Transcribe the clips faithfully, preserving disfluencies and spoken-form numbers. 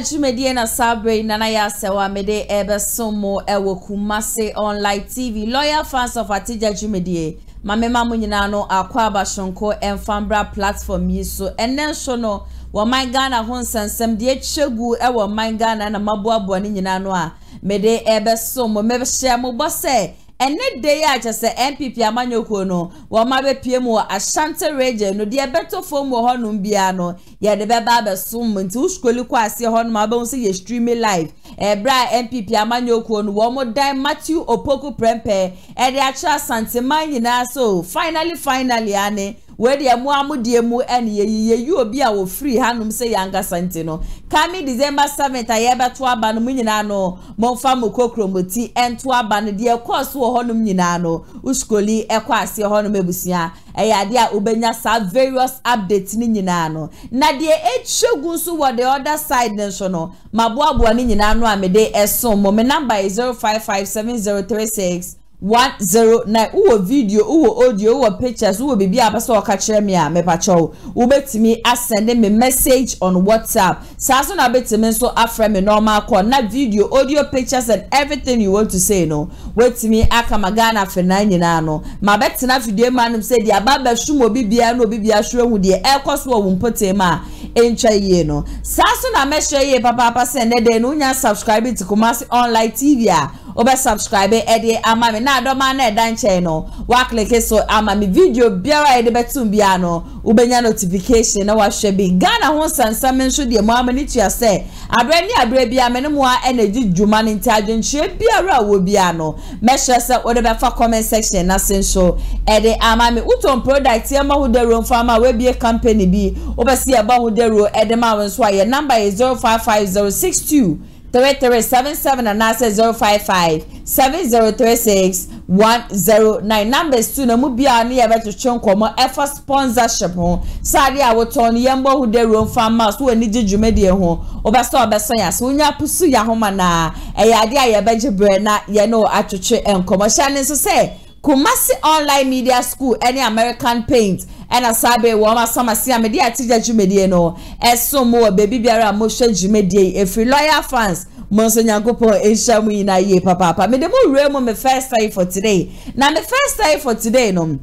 jumedie na sabre nana ya sewa mede ebe somo ewo kumase online T V. Loyal fans of Atija jumedie. Mame mamu nyinano akwa bashonko enfambra platform yiso. Enen shono wa maingana honsansem die chegu ewa maingana na mabuabuwa ni nyinano ha. Mede ebe somo mebe shemo bose. Ene de ya chase M P P amanyoko no wa mabe P M wa Ashanti Region no de beto form wo hono bia no ye de be ba be som nti uskoli kwase hono mabe unse ye stream live e bra M P P amanyoko no wo mo dan Matthew Opoku Prempe e de acha Asante man nyina so finally finally ane we de mo amudie mu ene ye ye obi a wo free hanum se yanga Asante no kami December seventh aye beto aba no nyina no mo fa mo kokromoti ento aba no de course honum nyinano uskoli ekwase honum ebusia eyade a obenya sa various updates ni nyinano na de etshegu so what the other side nso no maboaboa ni nyinano amede esom mo number is zero five five seven zero three six one zero nine. Uwo video, uwo audio, uwo pictures, uwo bibi abaso wakachire miya mepachow. Ubetimi asende me message on WhatsApp. Saso na betimi so afre me normal call. Na video, audio, pictures and everything you want to say no. Wetimi akamagana fenanyi nano. Mabeti na video manu mse di ababe shumo bibi anu bibi ashwe hudi. Eko suwa wumpote ma. Encha ye no. Saso na meshe ye papa papa sende denu nya subscribe to Kumasi Online T V ya. Obe subscribe edie amami na adoma na edan channel wa click so amami video biara edi betum bia no ubenya notification na wa hwe bi Ghana ho sansam nso de mo amani tua se abre ni abre bia me ne mo a energy dwuma ne ntagenche biara wo bia no mehwe se wo de be fa comment section na senso edi amami uton product e ma ho de ro farmer we bi company bi obesi e ba ho de ro edi ma wo nso aye number is zero five five zero six two three three seven seven and I say zero five five seven zero three six one zero nine. Numbers two no mubia ni ever to chonko mo ever sponsorship hon. Sadi I will turn yembo who de room farmers who need jumedi hon. Obaso besanya so nya pusu ya homa na e ya dia ye beje bre na ye no atuche en commercial nso say Kumasi Online Media School any American paint and a sabe wama sama siya media atija jumedie no eso mo baby biara mo hwe jumedie every loyal fans monso nyankopo ehia mu ina ye papa papa me de mo re mo me first time for today na me first time for today no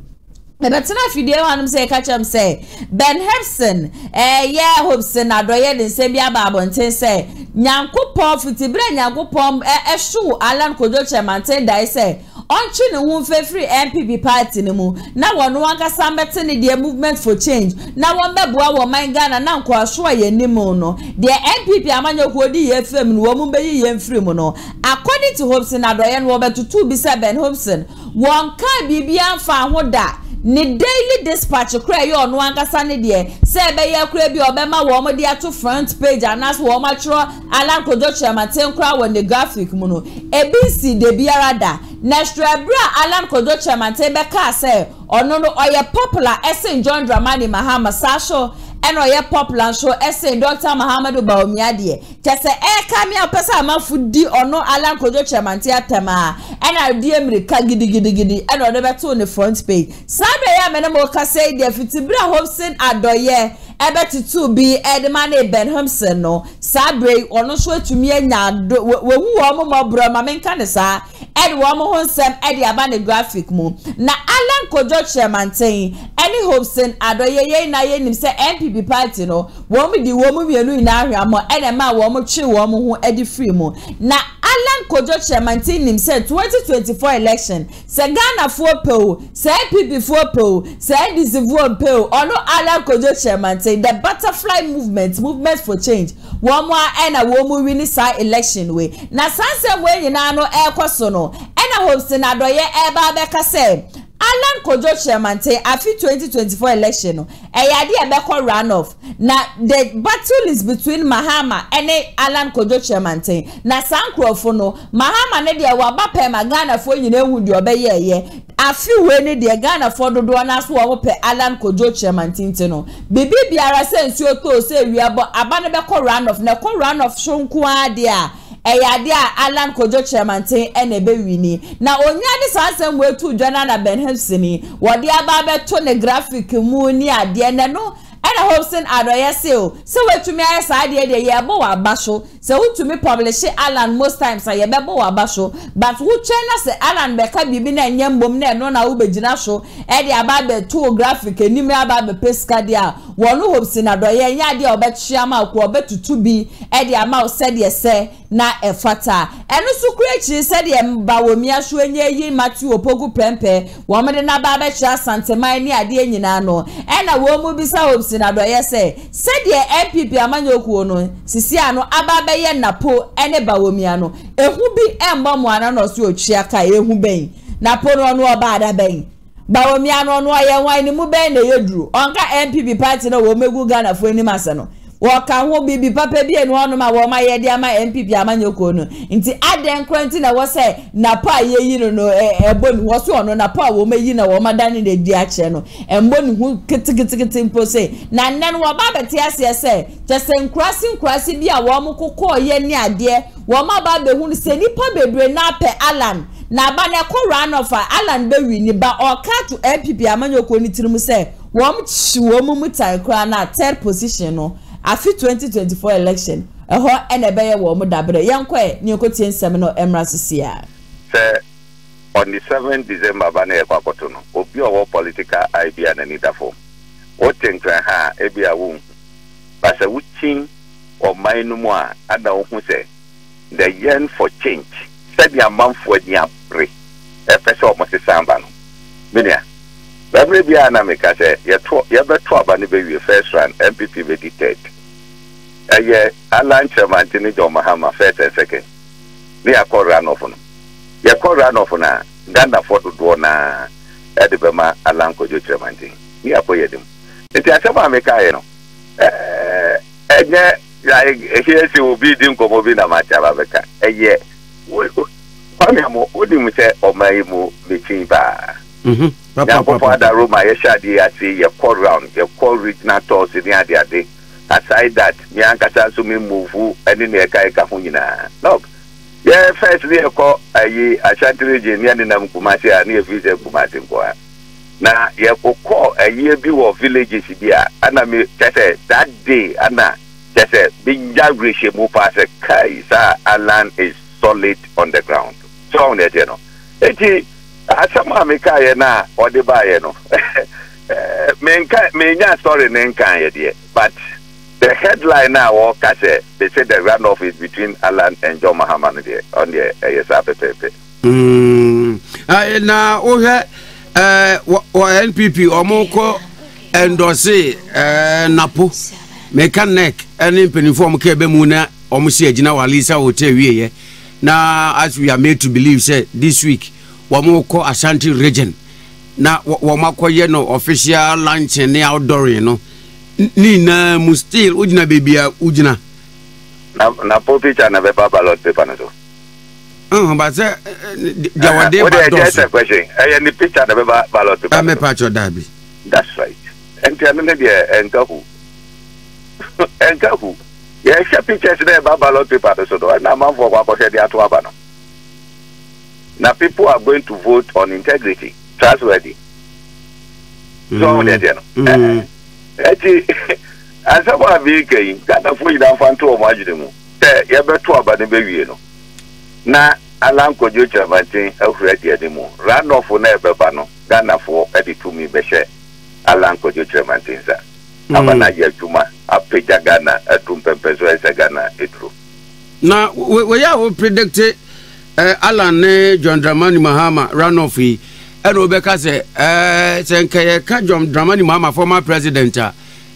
Ebetina fidie wanum say catch am say Ben Hobson eh yeah Hobson adoye din se bia baabo nten say nyankopon fiti bre nyankopon ehwu Alan Kojoche manten dai say onchi ne wunfe free M P P party ne mu na wono wanka sambete ne the movement for change na won beboa wo man Ghana na nko aso ye nimu no the M P P amanyoku di ye fem no wo mu beyi ye free mu no according to Hobson adoye no obetutu bi se Ben Hobson won ka bibia fa ho da ni daily dispatch kura ye ono ankasa ne de se be ye kura bi obema wo mo de ato front page anas wo ma tro Alan Kojoche maten kura wo ne graphic mu no ebisi de biara da next bra Alan Kojoche maten be ka se ono no oye popular ese John Dramani Mahama sasho eno ye popular show ese Doctor Muhammadu Bawumiade kese e ka mi apesa amafudi ono Alan Kojoche maten atema ena die America gidi gidi gidi eno de beto ne front page sabe ya mena mo ka say de fitibra Hobson adoye ebetutu bi edman e Ben Hobson no sabe ono so atumi anya we wu omo mabro ma menka ne sa edwo mo honsem edi aba ne graphic mu na Alan Kojoche maten eni Hobson adoye ye na ye nim se M P P party no wo mu di wo mu wienu ina ahwamo ene ma wo mu twi wo mu ho edi free mu na Alan Kojoche maten nim se twenty twenty-four election se Ghana for pew se P P for pew se disivuo pew ono Alan Kojoche maten the butterfly movement movement for change wo mu ena wo mu wini sa election we na sanse we nyina no ekoso no ena Hobson adoye eba beka se Alan Kojoche maten afi twenty twenty-four election no eyade ebeko runoff na the battle is between Mahama and Alan Kojoche maten na sankrofo no Mahama ne de waba pe magana fo nyina ehudi obeye ye afi we ne de Ghana fo dodo na so wo pe Alan Kojoche maten no bibi biara se nsi oto se wiabo aba ne beko runoff na ko runoff shonko ade a eyade a Alan Kojoche maten ene be wini na onya de sansan we tu dwana na Ben Hobson ni wode aba beto ne graphic mu ni ade ne no Ena Hobson adoye se o. Se wetumi aye saa de de ye bo wa basho. Se wetumi publish Alan most times aye be bo wa basho. But who chena se Alan be ka bibi na enye mbom na eno na wo be gina so. E de aba be two graphic eni me aba be pesca dia. Wono Hobson adoye nya de obetchia ma ko obetutu bi. E de ama o se de se na efata. Eno sukrechi se de mba wo mi aso enye yi Matthew Opogu Prempeh. Wo me de na ba be chia santemai ni ade nyina no. Ena wo mu bi sa Hobson adoye se se de M P P amanyoku ono sisi ano aba be ye napo ene bawomi ano ehu bi emba mo ana no so otwia ka ehu ben napo no no oba ada ben bawomi ano no ye wan ni mu ben na yedru onka M P P party no wo megu Ghana fo ni mase no wo ka ho bibi papa bi eno ono ma wo ma ye de ama M P P amanyoku ono nti aden kranti na wo se napo ayeyi no no ebo ni wo so ono napo wo meyi na wo ma dani de di ache no embo ni hu kitikitikiti mpo se na nan wo ba beti ase ese just nkrasi nkrasi bi a wo mo kokọ ye ni ade wo ma ba be hu se nipa bebre na pe Alan na ba na ko run off Alan be wi ni ba o ka to M P P amanyoku ni tirimu se wo mo chi wo mo mutai kra na third position no afi twenty twenty-four election eho enebeye wo mu dabre yenkoe ni okotie nsem no emrasisia se on the seventh December ba na ekwakoto no obi owo political idea na ni dafo o tenkran ha ebi awu ba se wuchin o mainu mu a ada wo hu se the yearn for change se bi amanfo ni apre e pese o mo se samba no benia babre bi ana me ka se ye to ye beto aba ni bewie first round M P P be dictate aye Alan Chemantini Johama first and second ni akọ run off no ye akọ run off na Ghana for do na e de be ma Alan Kojo Chemantini ni akọ ye dem nti asema me ka ye no eh enye like here si obi din ko obi na macha ba be ka eye wo kwame amo odi mu se o mai mu be chin ba mhm na papa da Roma yesha di ati ye call round ye call regional tours ni ade ade aside that me ankasa so me move ani na kai ka hu nyina look ye first ni e ko ayi Ashanti region ni ade na Kumasi ani e fi se Kumasi ko na ye ko call ayi bi wo villages bi a ana me tete that day ana tete binja greshe mu pass kai sa Alan is solid on the ground so on it you know eti asama me ka ye na o de ba ye no eh me nka me nya story ne nka ye de but the headline now or ka say they say the runoff is between Alan and John Mahama there on the yesa pepe mm ah na o he eh N P P omoko endorse eh napo me ka neck any uniform ke be mu na omusi agina walisa hotel wie ye na as we are made to believe say this week Wamoko Ashanti region. Na wamako ye no official lunch and outdoor you know. Ni na mustil ujina baby ujina. Na na picture na paper ballot paper na so. Uh but say there were there question. Eh ni picture na paper ballot paper. Ame patcho dabi. That's right. And the another there and kahu. And kahu. Yeah, pictures na paper ballot paper so do. Na man for kwako she dia to abano. Now people are going to vote on integrity, trustworthy. Mm-hmm. So on mm-hmm. uh, as I be saying, that if we don't find too much them, say you better about the baby, no. Now Alan Kojo Chemantini, already them. Run off on a paper, no. Ghana for edit to me, be share. Alan Kojo Chemantini, sir. Abana yechuma, apeja Ghana, etumpe pezoe se Ghana etro. Now we are predicted. Uh, Alan ne John Dramani Mahama runoff yi and Obeka se eh uh, senke ka John Dramani Mahama former president a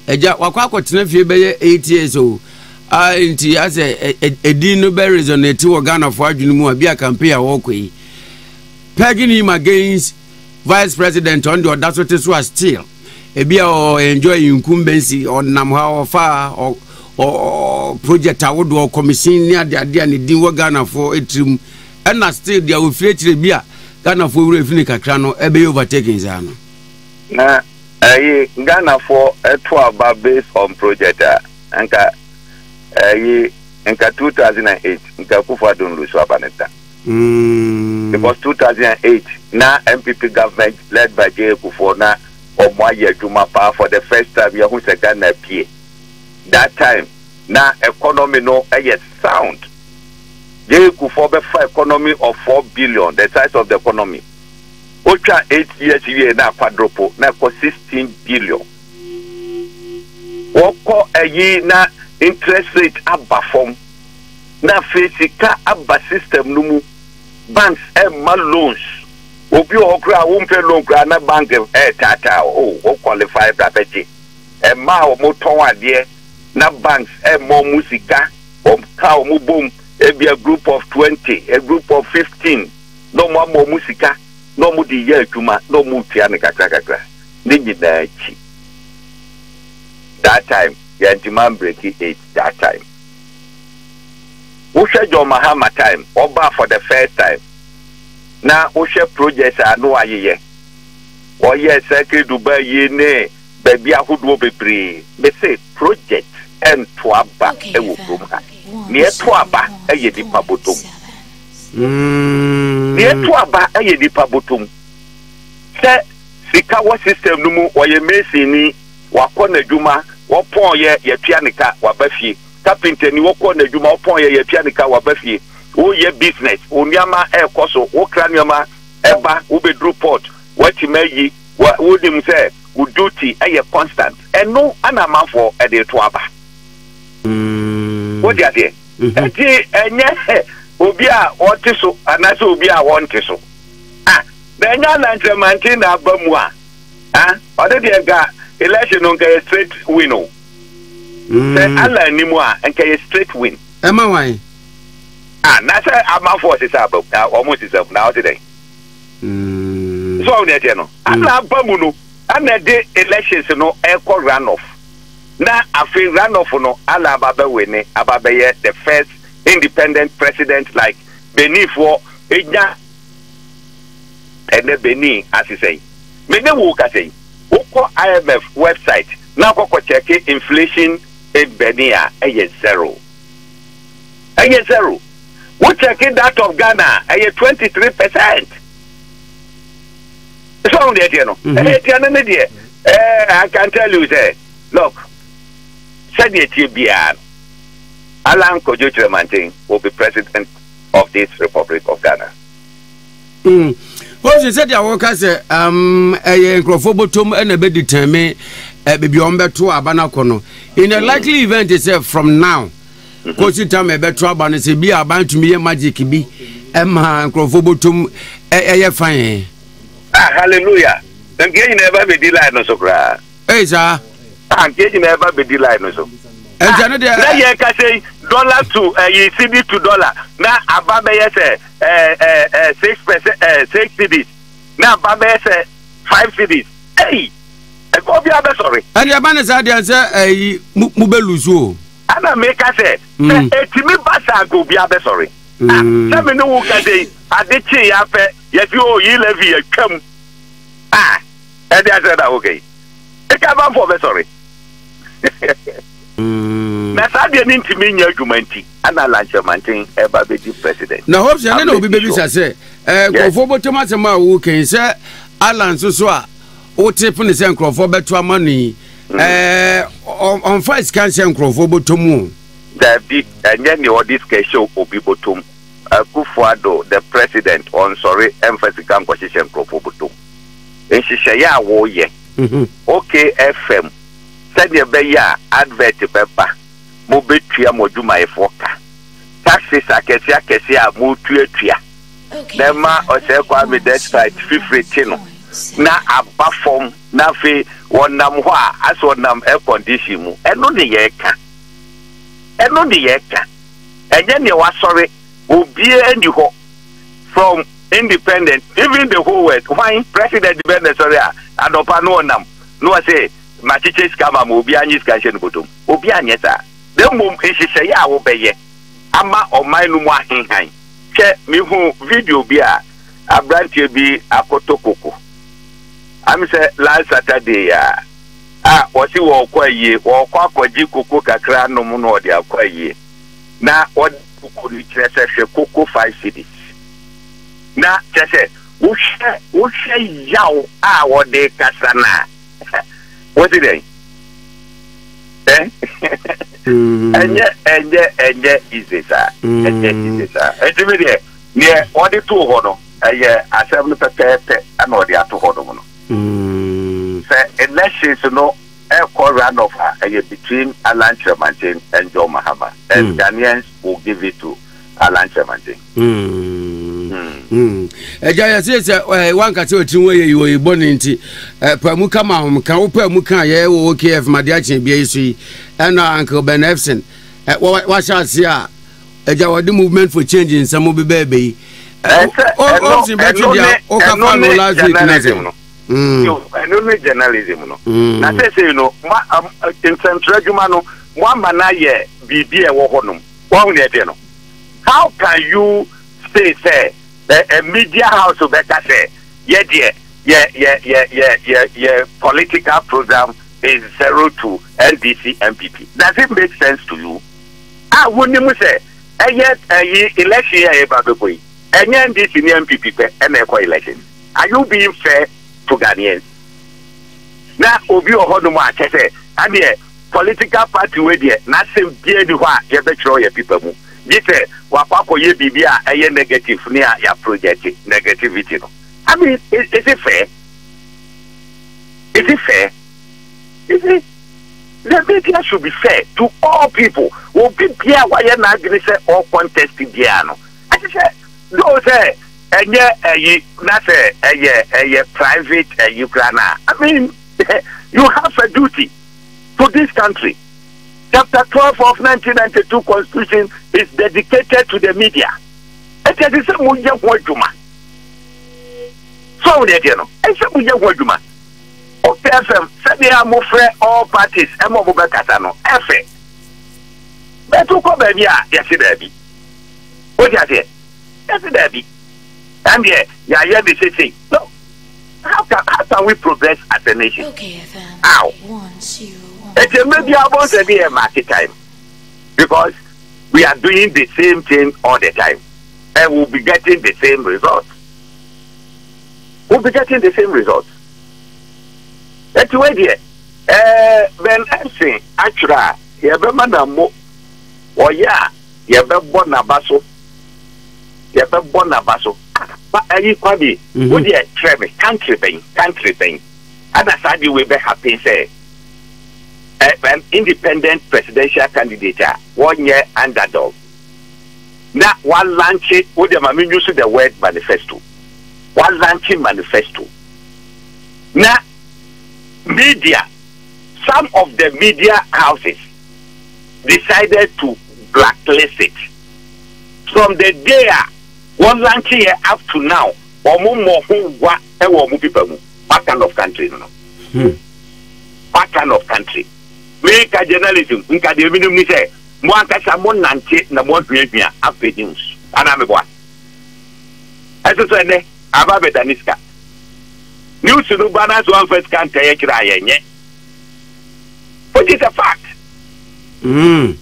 eja wakwakọ tena fie beye eight years old ah nti ase edin no be resonate wo Ghana for adwunu mu abia campaign a wo koi pegging him against vice president on the audacity so still ebia o enjoy incumbency on nam how far or project awodo or commission ni ade ade ne din wo Ghana for etrim and na still dia we free tire bia Ghana for we free kakra no e be overtaking za no na eh Ghana for eto aba based on project anka eh anka two thousand eight nka kufa don lose abaneta mm because two thousand eight na M P P government led by J Kufo na or my year Juma Pa for the first time Yahoo Sagana P. That time, na economy no a sound. They could for the economy of four billion, the size of the economy. Ocha eight years here na quadruple, na for sixteen billion. Woko a ye na interest rate abba form. Na physical abba system numu banks and mal loans. Obi okra won't loan grana bank eh tata oh o qualify brapeti. E ma o moton ade na banks e mo musika o ka o mu boom e be a group of twenty, a group of fifteen. No more mo musika, no mu di ye adwuma, no mu tia ne kakra kakra. Ni nyina chi. That time, the demand breaking eight that time. Usha John Mahama time, Oba for the first time. Now Usha projects are no aye. Oh yes, Secretary Dubai Yene, baby I would be free. They say project and twaba a woman. Near twaba a yedi pabutum. Near twaba a yedi pabutum. Say Sikawa system numu or ye may see me. Wakone juma, wapon ye ye pianika wabefi. Kapinte ni wakone juma, wapon ye ye pianika wabefi. O ye business, o niyama e koso, o kraniyama eba, ube drupot, weti meyi, wudi mse, u duty, e ye constant. E no anamafo e de tuaba. Wodi ade? E ti enye, ubia wantiso, anaso ubia wantiso. Ah, na enye anantremanti na abamua. Ah, ode di enga, election on a straight win. Oh, say Allah anymore and a straight win. Am I why? Ah, that's a man for his album now, almost his up now today. So, near general, I'm not Bamuno. I'm not the elections, no echo runoff. Now, I feel runoff no Allah Baba Winnie Ababaye, the first independent president like Benny for Edna and the Benny, as he say. Many walk as he. Oko I M F website now koko check inflation in Benia aye zero. Aye zero. We check that of Ghana aye twenty three percent. So on the idea no. Eh, I can tell you say, look, said the T B R Alan Kojo Tremantin will be president of this Republic of Ghana. Mm. What you said, your workers, um, a crofobotum and a bed determined beyond to Abanacono. In a likely event, it's from now. Because you tell me better about it, be a bound to me a magic be Emma crofobotum a fine. Ah, hallelujah. I'm getting never be delighted, no so glad. Hey, sir. I'm getting never be delighted, no so. And Janada, I can say dollar to a C D to dollar. Now, Ababe said, eh, six percent, eh, six C Ds. Now, Ababe said, five C Ds. Hey, I hope you are sorry. And your man is out there, sir, a Mubeluzo. And I make us say, a Timmy Bassa go be out there, sorry. Some who can say, I did see after yet you, you levy, come. Ah, and I said, okay. I come on for the sorry. That's how they need to mean your humanity and I like your maintain a baby president. Now, hope you know, babies, I say, go for what Thomas and my who can say, Alan Suswa, or Tiffany Sankro for better money on first cancer and crow for Botomu. That big and then your discussion of Bibotum, a Kufuado, the president on sorry, emphasis on position for Botum. And she say, yeah, oh, yeah, okay, F M. Send your bear advert paper. Mobetria Mojuma Efoka. Taxes are Kessia Kessia, Mutuetria. Nema or Sequami Despite Fifretino. Na a baffom, Nafi, one Namwa, as one Nam air condition, and no the Yaka. And no the Yaka. And then you are sorry, will be any hope from independent, even the whole world. Why President Venezuela and Opanonam? No, I say. Matiches kama mubianyi skashe nkutum. Ubianyi sa. Demu mkishishe ya obeye. Ama omainu mwa hinhain. Che mihu video bia. Abrantie bi akoto koko. Amise last Saturday ya. Ah, wasi wakwa ye. Wakwa kwa ji koko kakra no munu wadi akwa ye. Na wadi koko ni chese koko five cities. Na chese. Ushe, ushe yao. Ah, wadi kasana. What do they? Eh? Mm. And yeah, and yeah, and yeah, is it? And yeah, is it? And to me, yeah, what the two hono? Yeah, I said no prepare, I know the other hono. Hmm. So unless she's no, I call run off her. And yeah, between Alan Tremantin and John Mahama, and Ghanaians will give it to Alan Tremantin. Hmm. Mm. Eja says one can say tun wey you born nti pamu kama hom kan wo pamu kan ye wo K F Madiachi bia isu yi na Uncle Benefson wa sha se a eja wadi movement for change in some be be yi o sin be ti dia o ka fa no last week na se no yo no no journalism no na say say no in central juma no one mana ye bibi e wo honum won ne de no. How can you say say a media house of better say, yeah, yeah, yeah, yeah, yeah, yeah, yeah, yeah, political program is zero to N D C M P P. Does it make sense to you? Ah, wouldn't you say, and yet, election here, Bababoy, and N D C M P P, and echo election. Are you being fair to Ghanaians? Now, Obi Ohonuma, I say, I'm here, political party, we're here, not saying, dear, you are, you're better, your people. Dite wapako ye bibia eye negative ni ya project negativity no. I mean is, is it fair? Is it fair? Is it? The media should be fair to all people. Will be bia wa ye na agree say all contest bia no. I say do say enye eyi na say eye eye private eyi plana. I mean you have a duty to this country. Chapter twelve of nineteen ninety-two Constitution is dedicated to the media. It is a Muja Wajuma. So, they know. It's a Muja Wajuma. O P F M, Sadia Mufre, all parties, Emo Bukatano, F A. Betuko Bebia, yes, it is. What is it? Yes, it is. And yeah, yeah, yeah, this is it. No. How can, how can we progress as a nation? Okay, F M. How? Once you. It may be about to be a market time because we are doing the same thing all the time and we'll be getting the same results. We'll be getting the same results. That's why there. When I say, actually, you have a man or yeah, you have a born a basso. You have a born a basso. But any quality, would you try country thing, country thing? And I said, you will be happy, say. An independent presidential candidate, one year underdog. Now, one launching, what the mammy used the word manifesto. One launching manifesto. Now, media, some of the media houses decided to blacklist it. From the day one launching up to now, what kind of country? Hmm. What kind of country? Make a journalism, in Cadimino, we say, Montessamon Nancy, no more Premier, up the news. And I'm a boy. As a Sunday, Ababe Daniska. News to the banners one first can't take crying, yet. But it's a fact. Hm.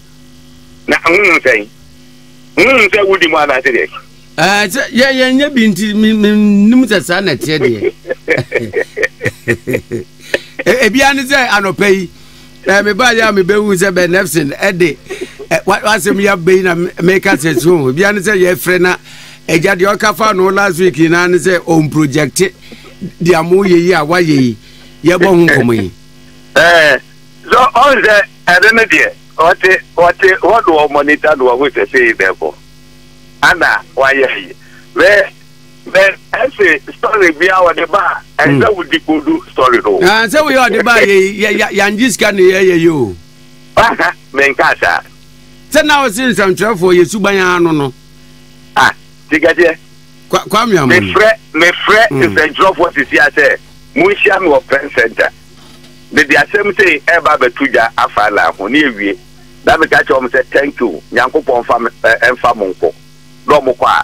Now, I'm saying, Hm, say, would you want to say? Ah, yeah, yeah, yeah, been to me, Ebiani ze anopeyi me ba ya me bewu ze Benefson ede wasem ya be na maker setu ebiani ze ye frɛ na eja de okafa no last week na ne ze on project de amoye yi awaye yi ye bo hunkomo yi eh so on the remedy what what what do monitor do we say therefore ana waye we then I say story be our deba and that would be do story no. Ah, so we are deba yeah yeah yanjis can yeah yeah you. Aha, menkasa. So now since I'm twelve for you subanya no no. Ah, tigade. Kwa kwa mi am. Me frère, me frère is a job what is here say. Muisha me open center. They dey asem say e ba betuja afala ho na ewie. That be catch am say thank you. Nyankopon fam emfa monko. Do mo kwa.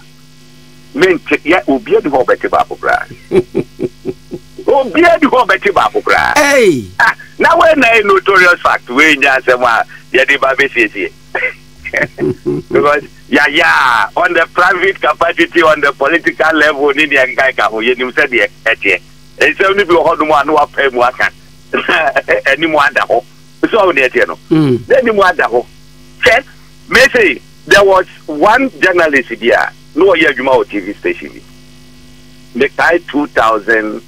Mente ya obi adu ho beti ba popra obi adu ho beti ba popra eh ah na we na notorious fact we nya asema ya di ba be siesie because yeah yeah on the private capacity on the political level ni dia ngai ka ho ye ni said e tie e se ni bi ho do mo anu wa pa mu aka any more under ho. So near no. Any more under ho. First, maybe there was one journalist here. No, yeah, you know, T V station. The guy two thousand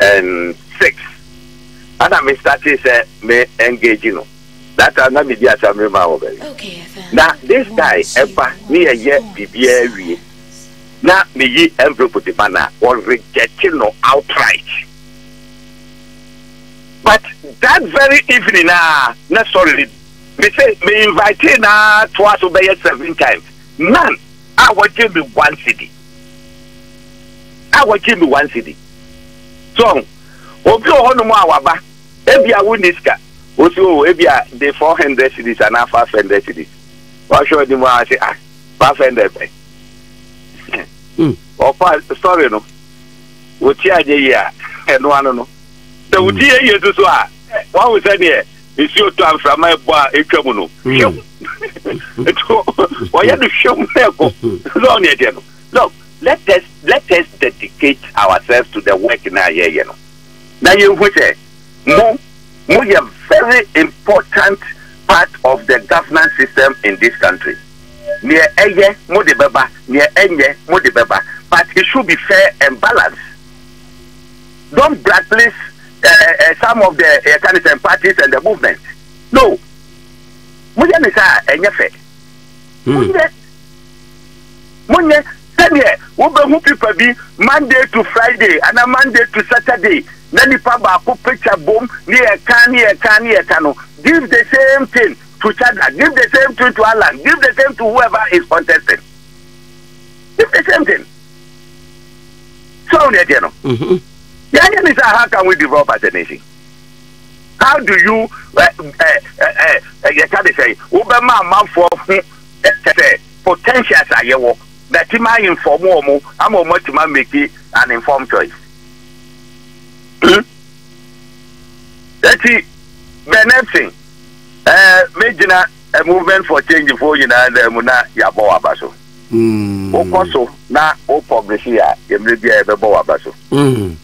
and six. And I started say me engage you know. That I'm not media to remember okay. Now this guy ever near yet B B A. Now me everybody banner or rejecting no outright. But that very evening, ah, not sorry, me say me invited na twice obey seven times. None. I will give me one city. I will give me one city. So, Obi Ohonumu Awaba, Ebi Awuniska, Oso Ebi the four hundred cities and now five hundred cities. I show them I say ah five hundred. Or five sorry no. Otia Jeya, and one no. The Otia Jesuswa, what was that here? It's your time from my boy Ekemuno. Why you show me? Look, let us let us dedicate ourselves to the work now here, you know. Now you would say, Mo, Mo is a very important part of the governance system in this country. Near Eye, Mo de Baba, near Eye, Mo de Baba. But it should be fair and balanced. Don't blacklist uh, uh, some of the candidates uh, and parties and the movement. No. Mo is a Enyefe. Monday, Monday, Sunday. We be people be Monday to Friday, and a Monday to Saturday. Then the papa put picture boom near can near can near cano. Give the same thing to Chadla. Give the same thing to Alan. Give the same to whoever is contesting. Give the same thing. So near you know. Yeah, yeah, how can we develop as a nation? How do you? Uh, uh, uh, uh, you can say, Obama man for. Potentials are your work that you might inform more. I'm a much man make an informed choice. That's it. Benefit, uh, making a movement for change for you know, the Muna Yaboa Basso. Okoso, now, O Publicia, Emilia Baboa Basso. Hm.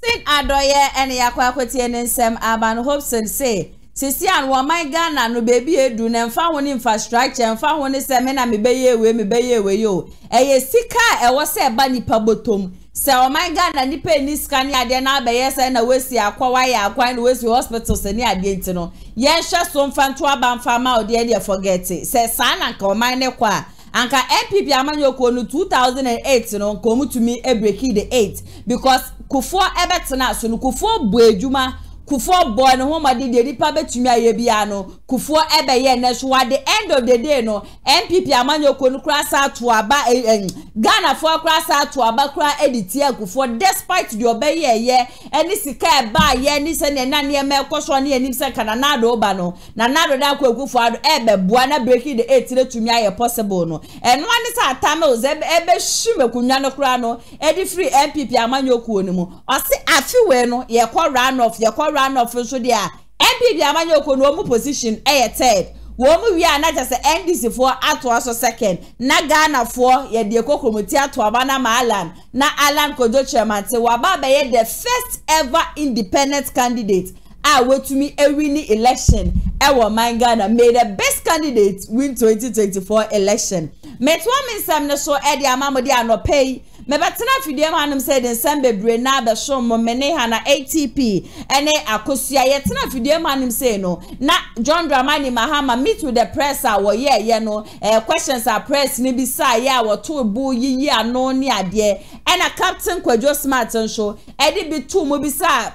Think I do ye any aquaquetian and Sam Aban Hobson say. Sisi an wamai Ghana no baby edu na mfa woni infrastructure mfa woni se me na mebeye ewe mebeye ewe yo eye sika ewo se ba nipa botom se wamai Ghana nipa ni sika ni ade na abeye se na wesi akwa waya akwa ni wesi hospital se ni ade nti no ye hwe so mfa nto aba mfa ma odi e forget se sa na nka wamai ne kwa anka M P P amanyoko no two thousand eight no nko mutumi e break the eight because Kufuor ebetena so no Kufuor bo ejuma Kufuor boy no homa di de nipa betumi ayebia no Kufuor ebeye na so at the end of the day no M P P amanyoko no kra sa to aba eh, Ghana for kra sa to aba kra edit e Kufuor despite the obeye ye any sika e ba ye ni se na na me koso na enim se kanana do ba no na na do da kwagu fo ado ebe boa na breaking the eight le tumi aye possible no eno ani sa time o ze ebe shime kunwa no kra no edi free M P P amanyoko ni mu o se afiwe no ye ko run off ye ko run off so dia M P P amanyoko no mu position eh third wo mu wi ana just N D C for ato aso second na Ghana for ye de kokomoti ato aba na Alan na Alan Kojo chairman te wa ba be the first ever independent candidate a wetumi e win election e wo man Ghana may the best candidate win twenty twenty-four election metwa mensam ne so e de amamodi anopei me batena fidie ma anim say den sam bebre na be so mo mene ha na A T P ene akosua ye tena fidie ma anim say no na John Dramani Mahama meet with the press a wo ye ye no eh, questions are press ni bi sa ye a wo to bu yi ya no ni ade ena Captain Kwadwo Smart nso e di bi tu mo bi sa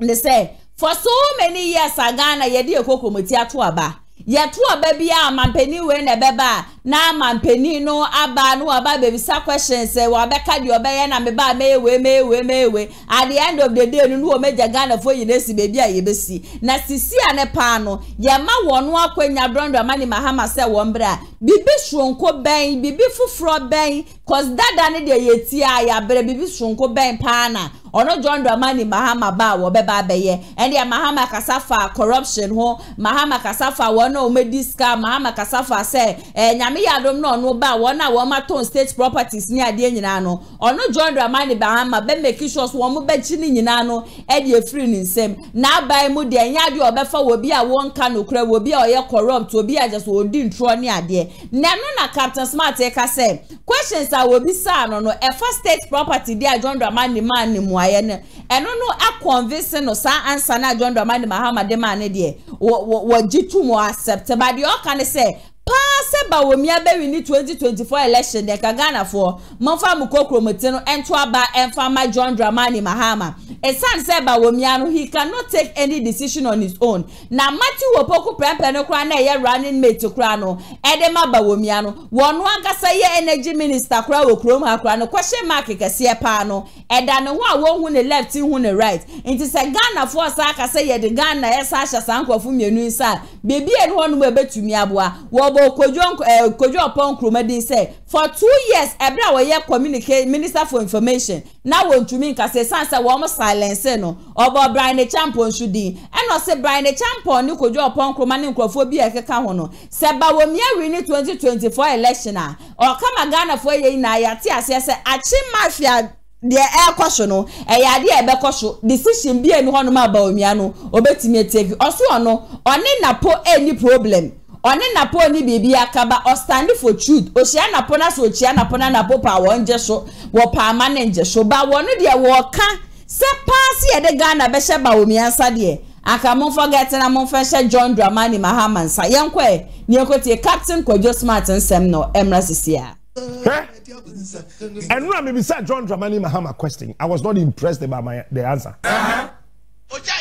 ne say for so many years Ghana ye di ekokomoti ato aba yetu aba bia mampeni we na beba na mampeni no aba no aba be bisa questions e wa beka de obeye na meba mewe mewe mewe at the end of the day no no meja Ghana for yinesi be bia yebesi na sisi ane pa no ye ma wono akwanya brandra mani Mahama se wo mbra bibi shronko ben bibi fufro ben cause dada ne de yeti aya bre bibi shronko ben pa na ono John Dramani Mahama ba wo beba beye ende Mahama kasafa corruption ho Mahama kasafa wono omedi scam Mahama kasafa say eh nyame yadom no no ba wona wo maton state properties ni ade nyina no ono John Dramani Mahama be make sure so wo be chi ni nyina no e de efri ni nsem na bai mu de nya de obefa wo bi a won ka no kra wo bi a oye corrupt wo bi a just wo di ntro ni ade na no na Captain Smart e ka say questions a wo bi sa no no e first state property dia John Dramani man ni mu ayene eno no a convince no sa answer na John Dramani Mahama de man ne de wo jitu mo accept but the all can say pass ba wo mi abewi ni twenty twenty-four election de ka Ghana for monfa mu kokromete no ento aba enfa ma John Dramani Mahama e san say ba wo mi anu he cannot take any decision on his own na mati wo poku prempe no kra na ye running mate kra no e de ma ba wo mi anu wono ankasa ye energy minister kra wo krom ha kra no question mark kese pa no e da no wa wo hu ne left hu ne right nti say Ghana for sa ka say ye de Ghana ye sa sha sankofu mienu sa bebi e no no betumi aboa wo for two years ebra we communicate minister for information now won to me say sansa we silence no obo Brian the champion shudi and no say Brian the champion ni kojo opon kroma ni nkrofo bi ekeka ho no se ba wo mia twenty twenty-four election a o kama Ghana for ye na yate ase se achi mafia de air question no e yade e be koso decision bi eni ho no ma ba o mia no obetimi take oso ono oni na po any problem oni napo ni bibi akaba o stand for truth o shia napo na so chia napo na napo pa won je so wo pa manage so ba won de wo ka se pass ye de Ghana be she ba wo mi ansa de aka mon forget na mon fashion John Dramani Mahama nsa yenko e ni ekoti Captain Kwadwo Smart nsem no emrasisia and na me be said John Dramani Mahama question I was not impressed about my the answer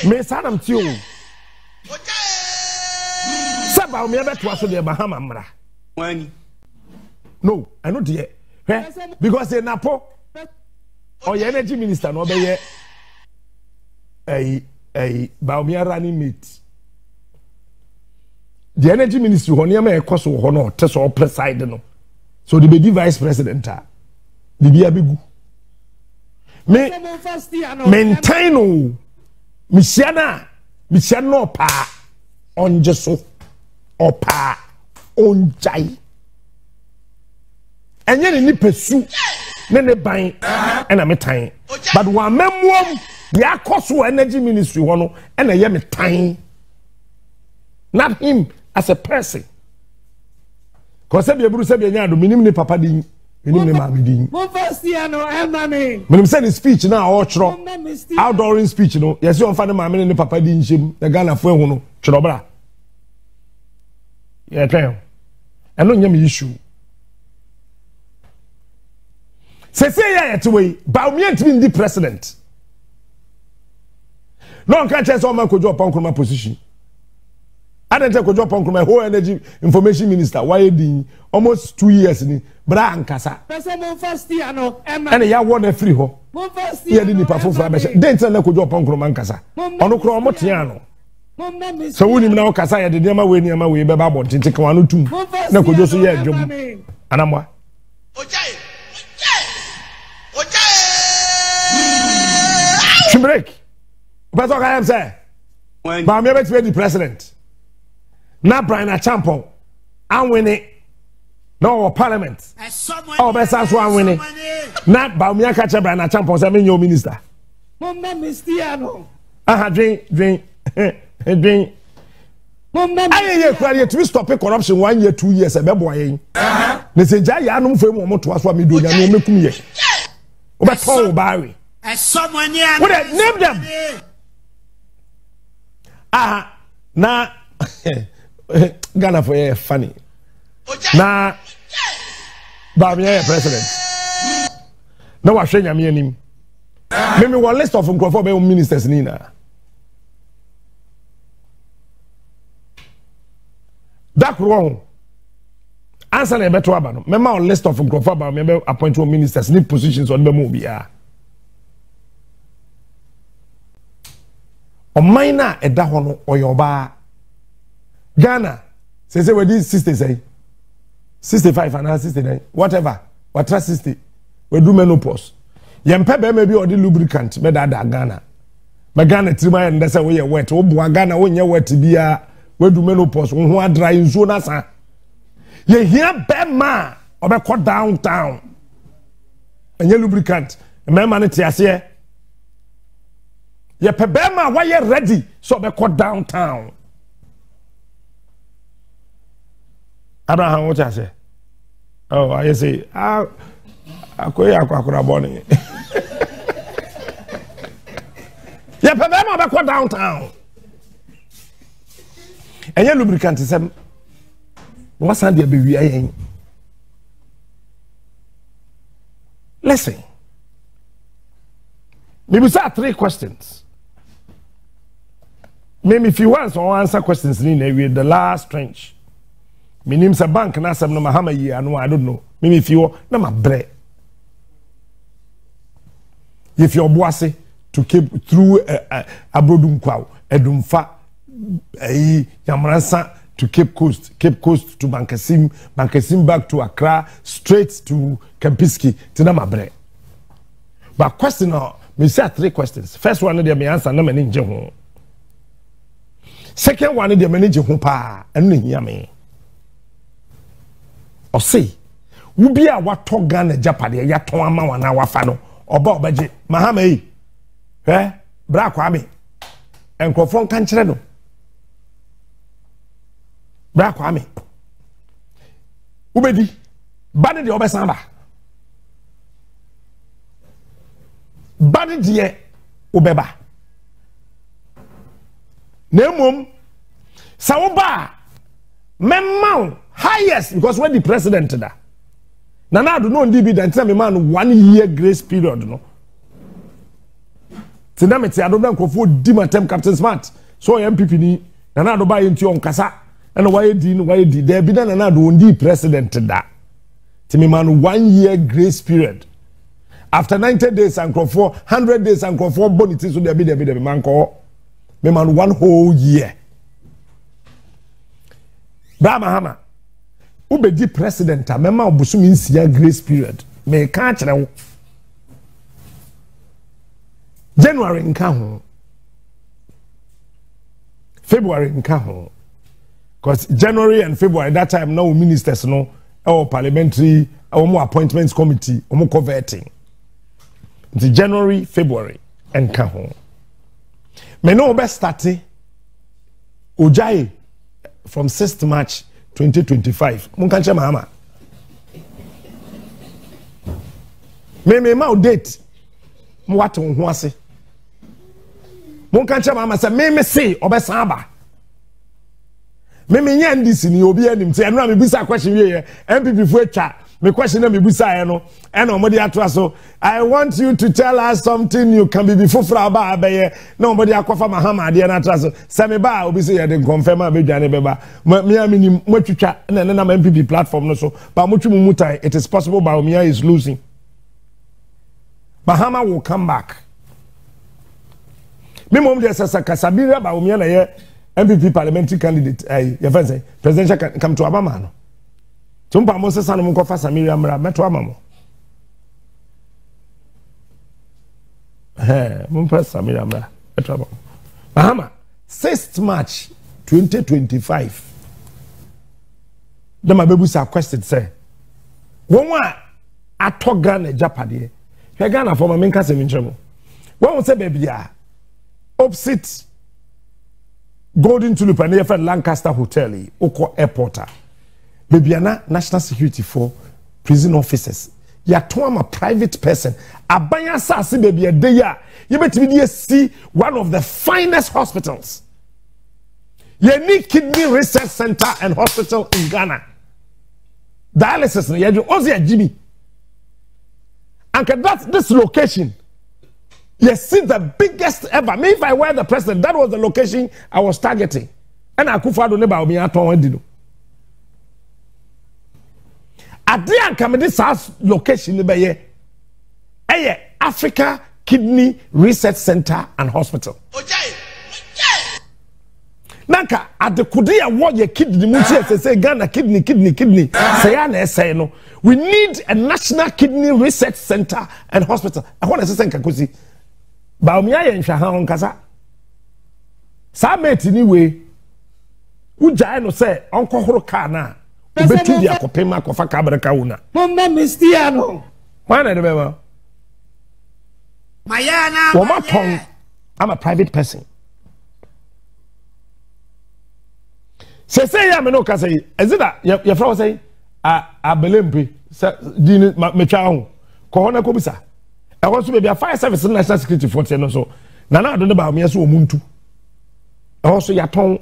me sanam ti o Saba me bet waso de Bahama mra. Wani. No, I know there. Because they napo or your energy minister no be here. Eh eh Baumia running mate. The energy ministry ho niam e koso ho no te so preside no. So the be vice president ah. The bia begu. Me maintain no. Misiana, misiano pa on Jesu. Opa onjai enye ni pesu ne ne ban na metan but wa memwom ya koso energy ministry ho no na ye metan not him as a person cause e be buru se be nya do minim ni papa din minim ni mama din mo first year no emma me minim say the speech na o chro outdooring speech no yes you on fa na mama ni papa din him the Ghana fo ehun no chro bra. Yeah, tell I don't know issue. Say, say, yeah, it's way. Baumia to be the president. No, can't tell someone could drop on my position. I don't take a drop on my whole energy information minister. Why did almost two years in Bran Casa? First year, no, and I won a free ho. First year, didn't perform for a mission. Then tell a could drop on Cromancasa. On Cromotiano. So we now Cassia did never win your way, Bababon, Titicano, too. No, could you see it? And I'm what? She break. But what I am saying, but I'm never to be the president. Now, Brian, a champion. I'm winning. No, parliament. Oh, best as one winning. Not Baumia Catcher, Brian, a champion. I mean, your minister. I had drink, drink. Hey, I hear to stop corruption one year, two years, a baby. They say, I don't feel more to us what we do. I make me. But Paul Barry, as someone, yeah, would I name them? Ah, now Ghana for a funny. Now, Barbier president. No, I'm saying I'm hearing him. Maybe one list of Crawford ministers, Nina. That wrong. Answer the better one. Remember list of Crawford. Remember appoint one ministers, need positions on the movie. On mine na e da hono oyoba. Ghana. Say say we did sisters say. sixty-five and sixty-nine, whatever. What sixty? We do menopause. Yempebe maybe or the lubricant, medada Ghana. Magana Trima and that's a way wet. Obuagana when you're wet to be a we do menopause. Who are drying zonas. You hear Bema or caught downtown. And your lubricant, a man at Yasia. Ye Pebema, why you're ready? So be caught downtown. Abraham, what I say? Oh, I say, ah, I could have a bonnet. Yeah, Pabama back downtown. And your lubricant is some. What's Sunday be wearing? Listen. Maybe there are three questions. Maybe if you want to answer questions, with the last trench. My name's a bank and I'm not Muhammad. I know I don't know. Maybe if you are not my bread. If you're boise to keep through a abrodumkwao, a dumfa, a yamransa to Cape Coast, Cape Coast to Bankasim, Bankasim back to Accra, straight to Kempiski, to not my bread. But question, me say three questions. First one, they may answer, no many jehon. Second one, they may jehon pa, and yami. Or say, Ubi a what talk Ghana Japadi, Yatoma, one hour fano, or Bob Baji, Mahame, eh, Brakwami, and Cofon Cantreno Brakwami Ubedi, Baddy the Obesamba Baddy the Ubeba Nemum Sauba Memount. Highest, because when the president da, na na do no ndibi da nti me man one year grace period no. Ti na me ti adobda nkofo di matem Captain Smart. So M P P ni na na do ba yenti on kasa. Na why di no why di there bi na na do ndi president da. Ti me man one year grace period. After ninety days and nkofo one hundred days and nkofo bonity so there bi there bi there man ko. Me man one whole year. Bra Mahama Ubedi president, I remember Obusum in Sia grace period. May catch now. January in Kaho. February in Kaho. Because January and February, that time, no ministers, no, our parliamentary, our more appointments committee, or more converting. It's January, February, and Kaho. May no best starting. Ujai from sixth March. twenty twenty-five. Munkanche Mahama. Me me ma date. Mwate unhuase. Munkanche Mahama se me me se obesamba. Me me nye ndisi ni obi enim se enura me busa question ye M P P fu etwa. Me question na me busa ye no. E na omodi atoa so I want you to tell us something you can be before fraba abeye. Na omodi akofa Mahama ade na atoa so. Se me ba obi se ye de confirm abedwane beba. Me am ni matwitwa na na M P P platform no so. But motwum mutai it is possible but Omia is losing. Mahama will come back. Me mom de sasa kasabira ba Omia na ye M P P parliamentary candidate eh your friend say presidential can come to Abama no. Tumpa Moses Sanum Kofa Samiria Mra Metwa Mamo. Eh, Mumpress Samiria Mra Metwa Mamo. Bahama, sixth March twenty twenty-five. Then my babies are questioned, say. One one, I talk Ghana Japadi. You're Ghana for my main case in trouble. One would say, baby, opposite Golden Tulip and the Lancaster Hotel, Oko Airport. Bebiana national security for prison officers. Ya toam a private person. Abanya sasi bebia deya. You better see one of the finest hospitals. You need kidney research center and hospital in Ghana. Dialysis na yadu ozia Jimmy. And that's this location. You see the biggest ever. Me if I were the president, that was the location I was targeting. And I could find neba obi atwan. Adrian Kamedi's house location in Baye, Aye, Africa Kidney Research Center and Hospital. Nanka at the Kudia what your kidney mutia say Ghana kidney kidney kidney. Say I say no. We need a national kidney research center and hospital. I want to say Nkakosi. Baumia ye nhwaha onkasa. Sa meti ni we. Uja no say onko horo ka na. Obeti dia kopema kofa ka breka wona. Mo mmistia no. Why na de bema? Mayana. Woma ton. I'm a private person. Se se ya me no ka say is it that your friend say a abelempe din metwa ho ko ho na ko bisa e ho so be a fire service national security for ten so na na do ne ba me so omuntu e ho so ya ton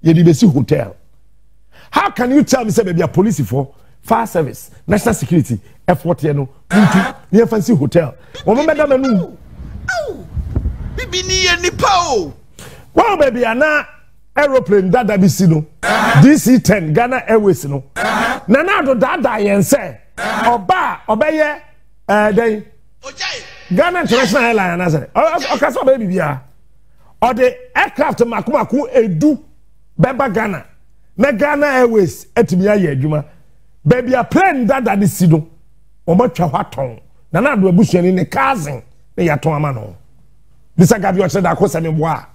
ye di be si hotel. How can you tell me say be a police for fire service national security effort here no muntu ne fancy hotel o me da manu bibi ni ye nipa o wow baby ana aeroplane that that be seen D C ten Ghana Airways no na na do that that yen say oba obeye eh dey Ghana International Airline na say o ka so baby bia or the aircraft makumaku edu beba Ghana na Ghana Airways etimi aye adwuma baby a plane that that see no o ma twa hwaton na na do abusuani ne cousin na ya ton ama no bisa gabi o che da ko se me boa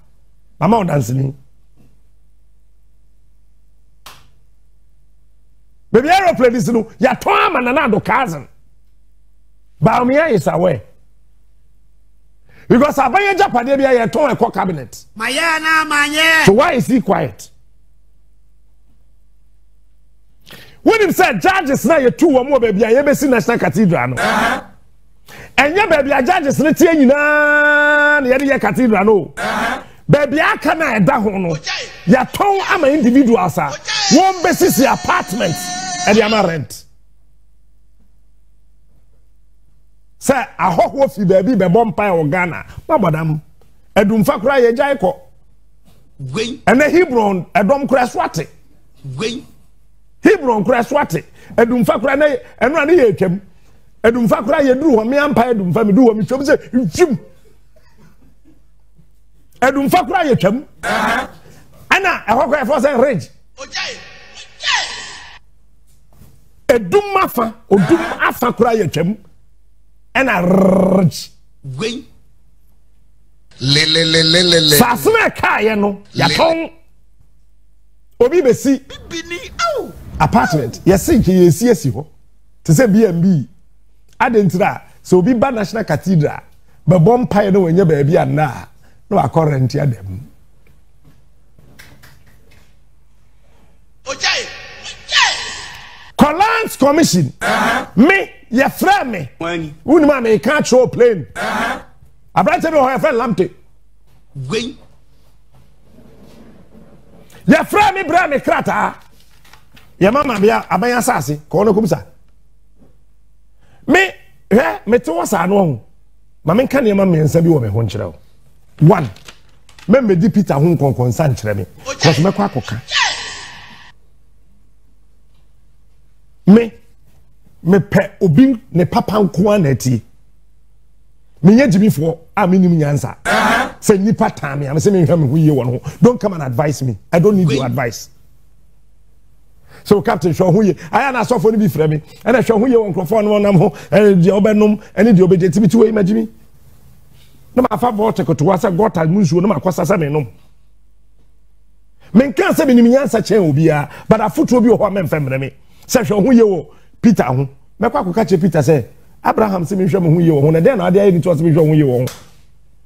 mama o dance ni baby aeroplane is no ya ton ama na do cousin Baumia is away because abanye japade bia ya ton e ko cabinet maya na manye so why is he quiet when him said judges na you two one more baby ya be see national cathedral no enye baby ya judges ne tie nyina na ye cathedral no baby aka na eda ho no ya ton ama individuals a one basis apartments and ya rent say ahoho fi baby be bompa o Ghana babodam edumfa kura ye jai ko gwen ene Hebron edom kura swate gwen Hebron kura swate edumfa kura na eno na ye twem edumfa kura ye duru ho me ampa edumfa me duru ho me twem se njim edumfa kura ye twem ana ehokwa efo se range ojai edum afa odum afa kura ye twem ana gwen le le le le le sasme ka ye no ya ton obi be si bibini au apartment yesi ke yesi yesi ho te se B N B adentira so obi ba national cathedral be bom pae no wanya ba bi anna no akorrent ya dem ojai Collins commission me your friend me when you man me can't show plane I brought to your friend Lamptey when your friend me brought me crata your mama bia aban asase ko no kumsa me eh me to wasa no ho ma me kan yema me nsa bi wo me ho nkyere one me me di Peter ho konkon san kyere me cause me kwa koka me me pe obi ne papa nko anati me nya jimi fo a me nim nyansa say nipa time am say me hwa me huye won ho don't come and advise me I don't need your advice so captain show huye aya na so fo ni bi frɛ me and show huye won krofo no nam ho and de obenum and de obeje timi ti we imagine no ma fa vote ko to wasa gota munsu no ma kwasa sa me nom me kan say me nim nyansa chen obi a but afoto obi ho amem famre me say show huye wo Peter ho me kwa kwa che Peter say Abraham se me hwa me ho ye ho na den na ade ayi to se me hwa ho ye ho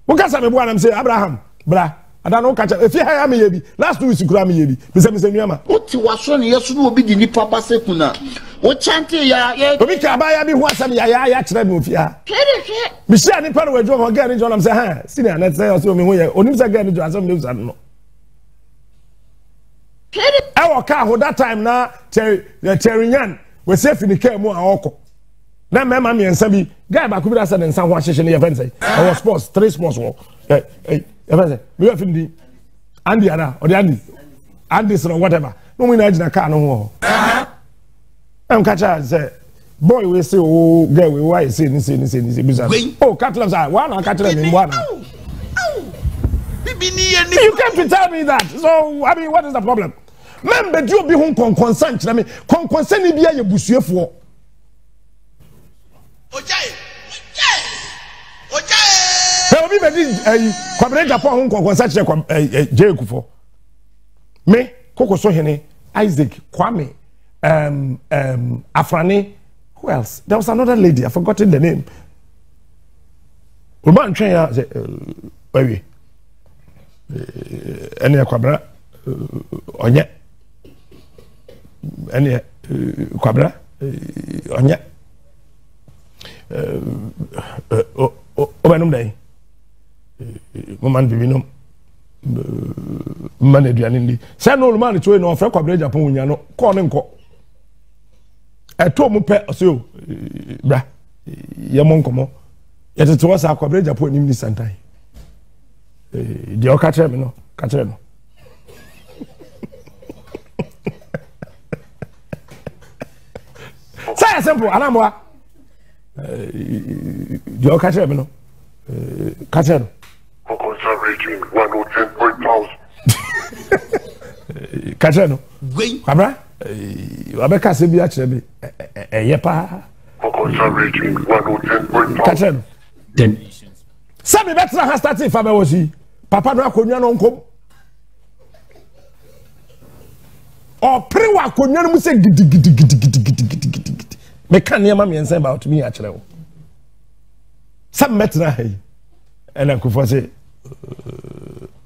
wo ka sa me bo anam say Abraham bra ada no ka cha efi ha me ye bi last two weeks kura me ye bi me say me say nuama o ti waso ne yesu no obi di nipa ba se kuna wo chante ya ya obi ka ba ya bi ho asem ya ya ya kire me ofi ha kire kire me say ani pa no we jo ho ga ni jo nam say ha si na na say so me ho ye onim say ga ni jo asem ne usa no kire e wo ka ho that time na che cherinyan we say fini ka mu a okọ na me ma me nsa bi guy ba ku bi asa nsa ho ahyeche ne event say I was sports three sports wo eh eh event say we have fini and the other or the and and this or whatever no me na gina car no ho am catch say boy we say oh girl we why say ni say ni say ni say bizarre oh cat loves I one catch them in one You came to tell me that. So, I mean, what is the problem? Member, do you be home con consent? I mean, con consent, you be a busier for. Okay. Okay. Okay. Okay. Commanded upon Hong Kong consent, Jericho for me, Coco Sohene, Isaac, Kwame, um, um, Afrani. Who else? There was another lady, I've forgotten the name. Urban Trainer, baby. Any Quabra, Onya, any Quabra, Onya, Obanum Day, Woman Vivinum, Manadianindi. Send old man to an offer, Quabra Japon, Yano, Corn Co. I told Mupe or so, Bra, Yamoncomo, yet it was our Quabra Japon in this Santai. Dio Catrem, no, Catrem. Say simple, Anamwa. Dio Catrem, no, Catrem. One or ten point thousand. Catrem, Cabra, Abeka Sibia Chevy, a yepa. Conservative, one or ten point thousand. Ten. Sabi Betra has started Fabawosi. Papa no akonwa no nkom opre wa akonwa no mu se gidigidigidigidigidigidi me kan ya ma me ensan about me ya kire wo sam metna hay ena ku fo se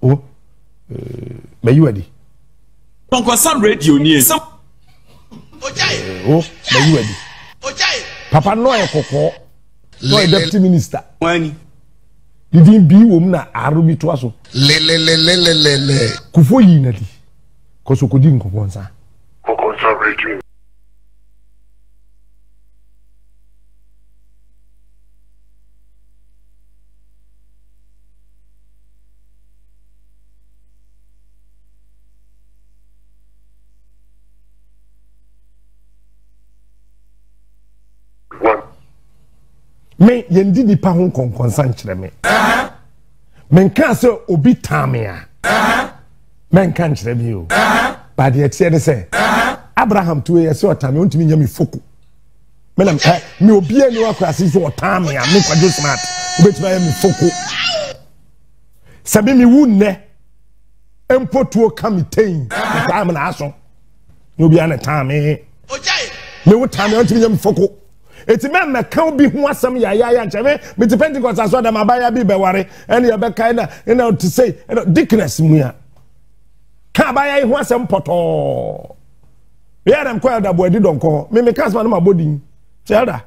o me yiwadi konko sam radio ni sam ojaye o me yiwadi ojaye papa no e kokko no e deputy minister wani didn't be woman arubi to us. Le le le le le le le. Kufo yinadi. Koso kodi nkoponza. Kokonsa radio. Me yendi di pa ho konkonsan kire me eh men kan se obi tamia eh men kan kire bi o eh ba de tie de se Abraham to ye se otame ontimi nya me foku me na me obi ani wa kwase se otamia me kwajo smart obeti ba me foku sabi mi wunne empotuo kamitein ba me na aso no bi ana tamia oje me wutame ontimi nya me foku. It's a man that can't be one some yaya chame, but the Pentecost I saw them abaya be beware, and your back kinda, you know, to say, you know, dickness mia. Kabaya was some poto. Yeah, I'm quite that boy did on call. Mimi cast one of my body. Chelda.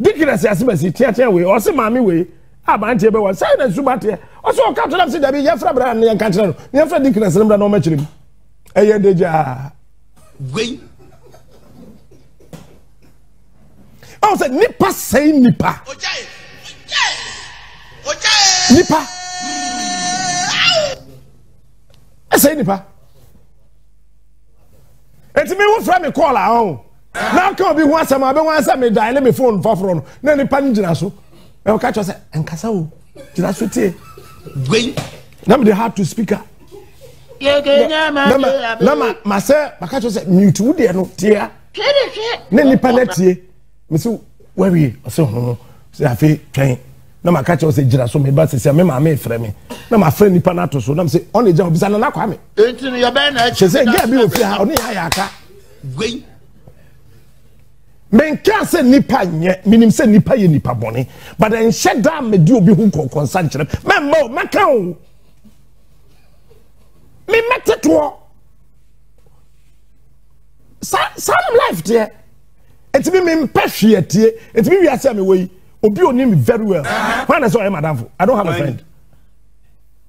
Dickness as messy, tear way, or some mammy way. I bind table was silent, Subatia. Also, Captain of Sidney, Yafra and Yan Catcher, Yafra Dickness, and no match him. Ayan deja. Wait. I said, Nipa say Nipa. Okay. Okay. Okay. Nipa. I say Nipa. It's me who from me call our own. Now come be once a month, once I may die, let me phone for front. Then the pan Jinasu. I'll catch us and Casau. Jinasu tea. Wait. Now they had to speak up. Lama, myself, I catch us at mute, dear, no tear. Nelly Panetti. Misu wari so no say afi twen na ma ka che o say gira so me ba say me ma me frɛ me na ma frɛ nipa na to so na say on eja obisa na na kwa me enti no yo be na che say ga bi ofi ha oni ha ya ka gwei men kan say nipa nye minim say nipa ye nipa bone but en she da me di obi hu konkonsan chere me ma o maka o me meteto some life there. It's me impatient. It's me we are saying me way. Obi oni me very well. When I say madam fo, I don't have a friend.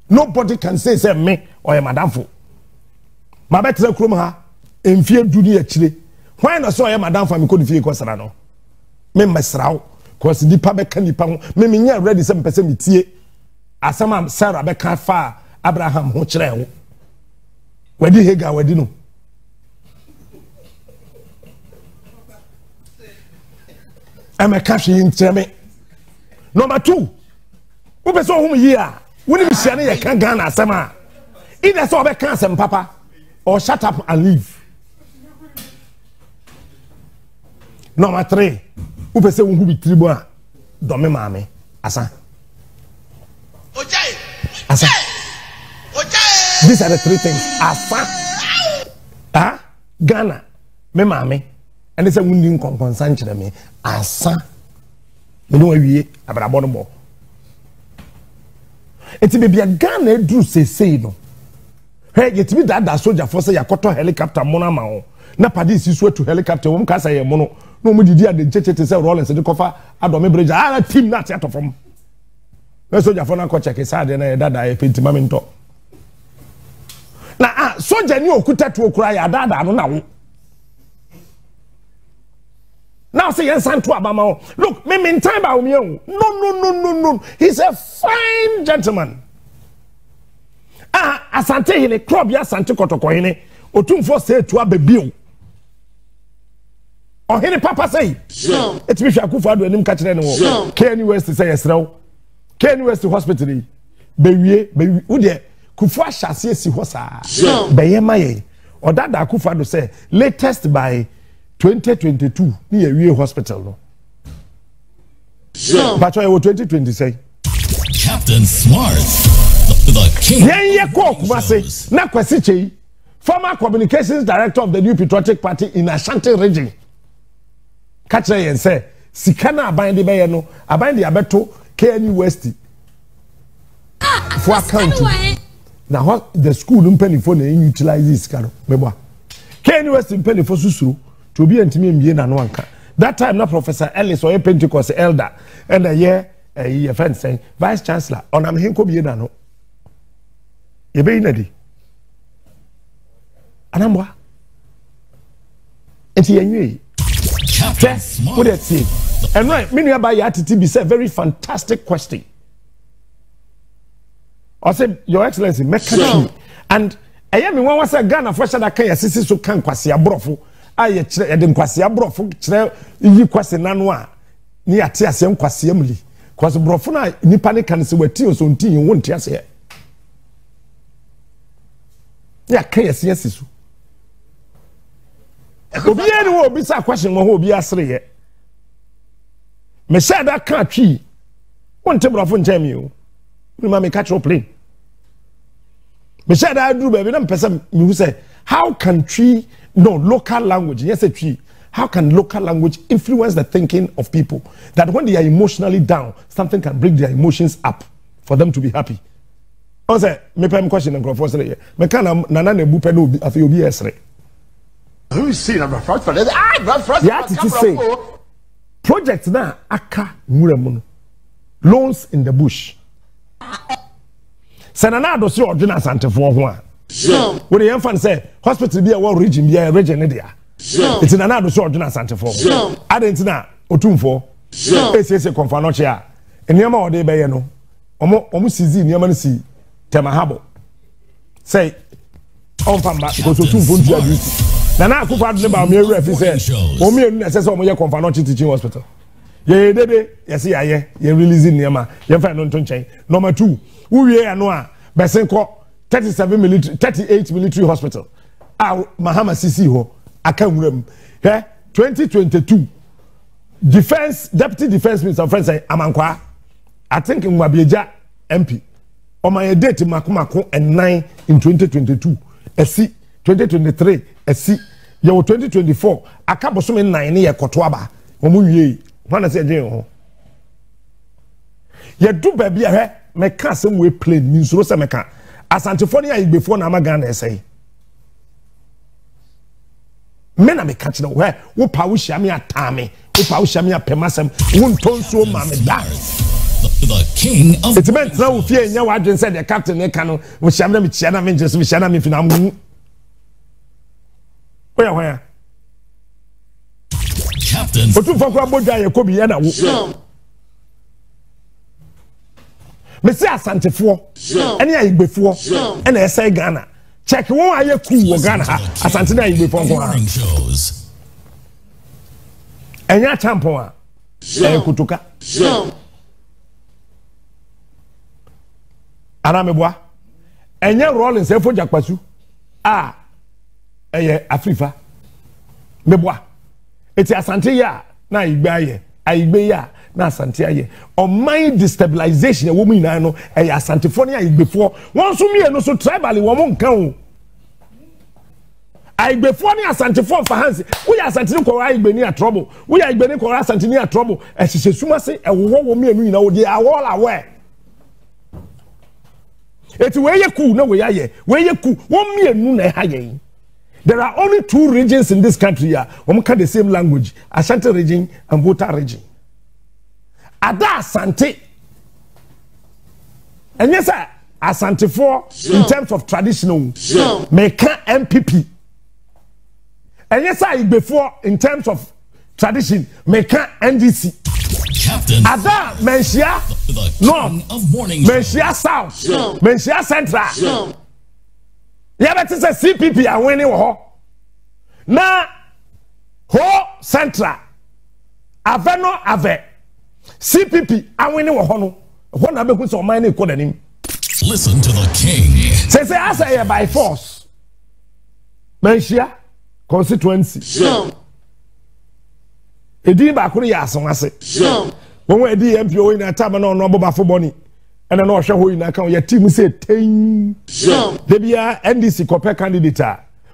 Nobody can say say me or madam fo. Ma betre krom ha, emfie duni akire. When I say madam fo me ko difie ko sara no. Me mesrawo, cause nipa be ka nipa ho. Me me nya ready say me pese me tie. Asama Sarah be ka fa Abraham ho kire ho. Wadi Hagar wadi no. I'm a cash in Timmy. Number two, who person whom here? When you say you can't go and asema, either so be cancel papa or shut up and leave. Number three, who be say who be tribu a do me mame asan. Ojai. Asan. Ojai. These are the three things. Asan. Ah, Ghana, me mame, and they say we need concern to me. Asan. We don't we abrabo no more. It's baby a Ghana drew say say no. Hey, it's me that that soldier force ya koto helicopter mona mao. Na padi si sweat to helicopter wom kasa ye mono. No mo didi ade chechete say Rollins de kofa adome bridge. Ah team na tiato from. Na soldier for na ko check say ade na ye dada e penti mame nto. Na ah soldier ni okuta to okura ya dada no na wo. Now say yes and to Abama. Look, me mean time about me. No, no, no, no, no. He's a fine gentleman. Ah, asante hine club ya asante kotoko hine. Otumfo say to abebio. Oh hine papa say. No. It's me shakufa do enim ka kire no. Kanye West say yesrew. Kanye West hospital ni. Bewie, bewie. Wo de kufu ahyase si ho saa. Beye maye. Odada kufu do say latest by twenty twenty-two near Wee Hospital. No, but I was twenty twenty say Captain Smart, the, the king. Yeah, yeah, Kok Masi, Nakwasichi, former communications director of the New Patriotic Party in Ashanti region. Catch her and say, Sikana Abandi Bayano, Abandi Abeto, K N U Westi. For county. Now, the school in Penny for the utilizes Kano, Meba. K N U Westi in Penny for Susuru. To be anti me na no anka. That time na Professor Ellis or Pentecost elder and a year a year friend saying Vice Chancellor on am hinko be na no. E be na di. Anamwa. Enti anwi. Captain Smart. What it is. And right, me nua ba ya titi be say very fantastic question. I say Your Excellency Mekani and eya me wan wasa Ghana for shada kan ya sisi so kan kwase abrofo. Aye, Edem Quasia Brofo, you Quasinanua, near Tiasian Quasiamli. Quas Brofuna, Nipani can see where Tios on Tin, you won't tears here. Yeah, Kayas, yes. Obian will be some question or be as three. Messada can't she? One table of one jam you. You may catch your plane. Messada, I do, baby, and person who say, how can she? No, local language. Yes, it's true. How can local language influence the thinking of people? That when they are emotionally down, something can bring their emotions up for them to be happy. I say, me pay me question and conversation. Me kana nana nebu pe no afi obi esre. Who is seen? I'm afraid for this. Ah, I'm afraid. Yeah, it is say. Projects na aka muremono. Loans in the bush. Senana dosi ordina sante for one. Sure. When the infant say hospital be a war region, be a region in India. Sure. It's in another sort of Santa for. Sure. I didn't know or two for. Sure. It's a confanocha. And Yama or de Bayano. Omo Omusizi, Yamansi, Temahabo. Say, on Pamba, because two food judges. Nana could have never mere refugees. Omi and Assess Omoya confanochi teaching hospital. Yea, baby, yes, I ye, ye releasing Yama, your friend on Tonche. Number two, who ye and noa, Bessenko. thirty-seven military, thirty-eight military hospital. Ah, Mahama Sisi ho. I can't remember. Yeah, twenty twenty-two. Defense Deputy Defense Minister Friends say Amankwa. I think Mwabeja M P. On my date Makumako and nine in twenty twenty-two. S C twenty twenty-three. S C. Yewo twenty twenty-four. Akabosome nine ye Kotwaba. Omuye. One say dey ho. Ye do baby eh me ka some we plane nso se me ka. Asantefonia is before Namagana say. Men are catching away. Who Paushamia Tame, who Paushamia Pemasam, who Tonso Mamma, the king of it's meant no fear in your agent said the captain Ekano, which I'm not Shannon, just with Shannon if I'm where, where? Captain, but two for Kwaboja Kobiana. Mesi asantefo ene ya igbefo ene ese Ghana check won aye ku wo Ghana asante na igbefo nko ha enya champion a ekutuka Anamebwa. Enye Rollins efo jakpasu. Ah. Eye Afrifa. Mebwa. Eti Asante ya na igbe aye. Aigbe ya na Asante aye. Oman destabilization e wo mi na no eye Asante fo na igbe fo. Won so mi e no so tribal wo mo nkan o. Aigbe fo ni Asante fo fa hansi. Wo ya Asante ko aigbe ni a trouble. Wo ya igbe ni ko Asante ni a trouble. E sise suma se e wo wo mi enu nyina wo de all aware. Eti we ye ku na we ya ye. We ye ku wo mi enu na ha ye. There are only two regions in this country here. We can the same language, Ashanti region and Volta region. Ada Asante. And yes, Asante for yeah. in terms of traditional, yeah. Meka M P P. And yes, I before in terms of tradition, Meka N D C. Captain Ada Menshia North, Menshia South, yeah. Menshia Central. Yeah. Yeah, but it's a C P P and winning ho. Na ho Central. Ave no ave. C P P and winning ho no. One abe kun so mine code him. Listen to the king. Say say as I by force. Menshia constituency. Show. Edi ba ko ya aso ase. Show. Won edi M P O in ataba no no boba fo boni. And I know how you can your team say ten. They be a N D C copper candidate.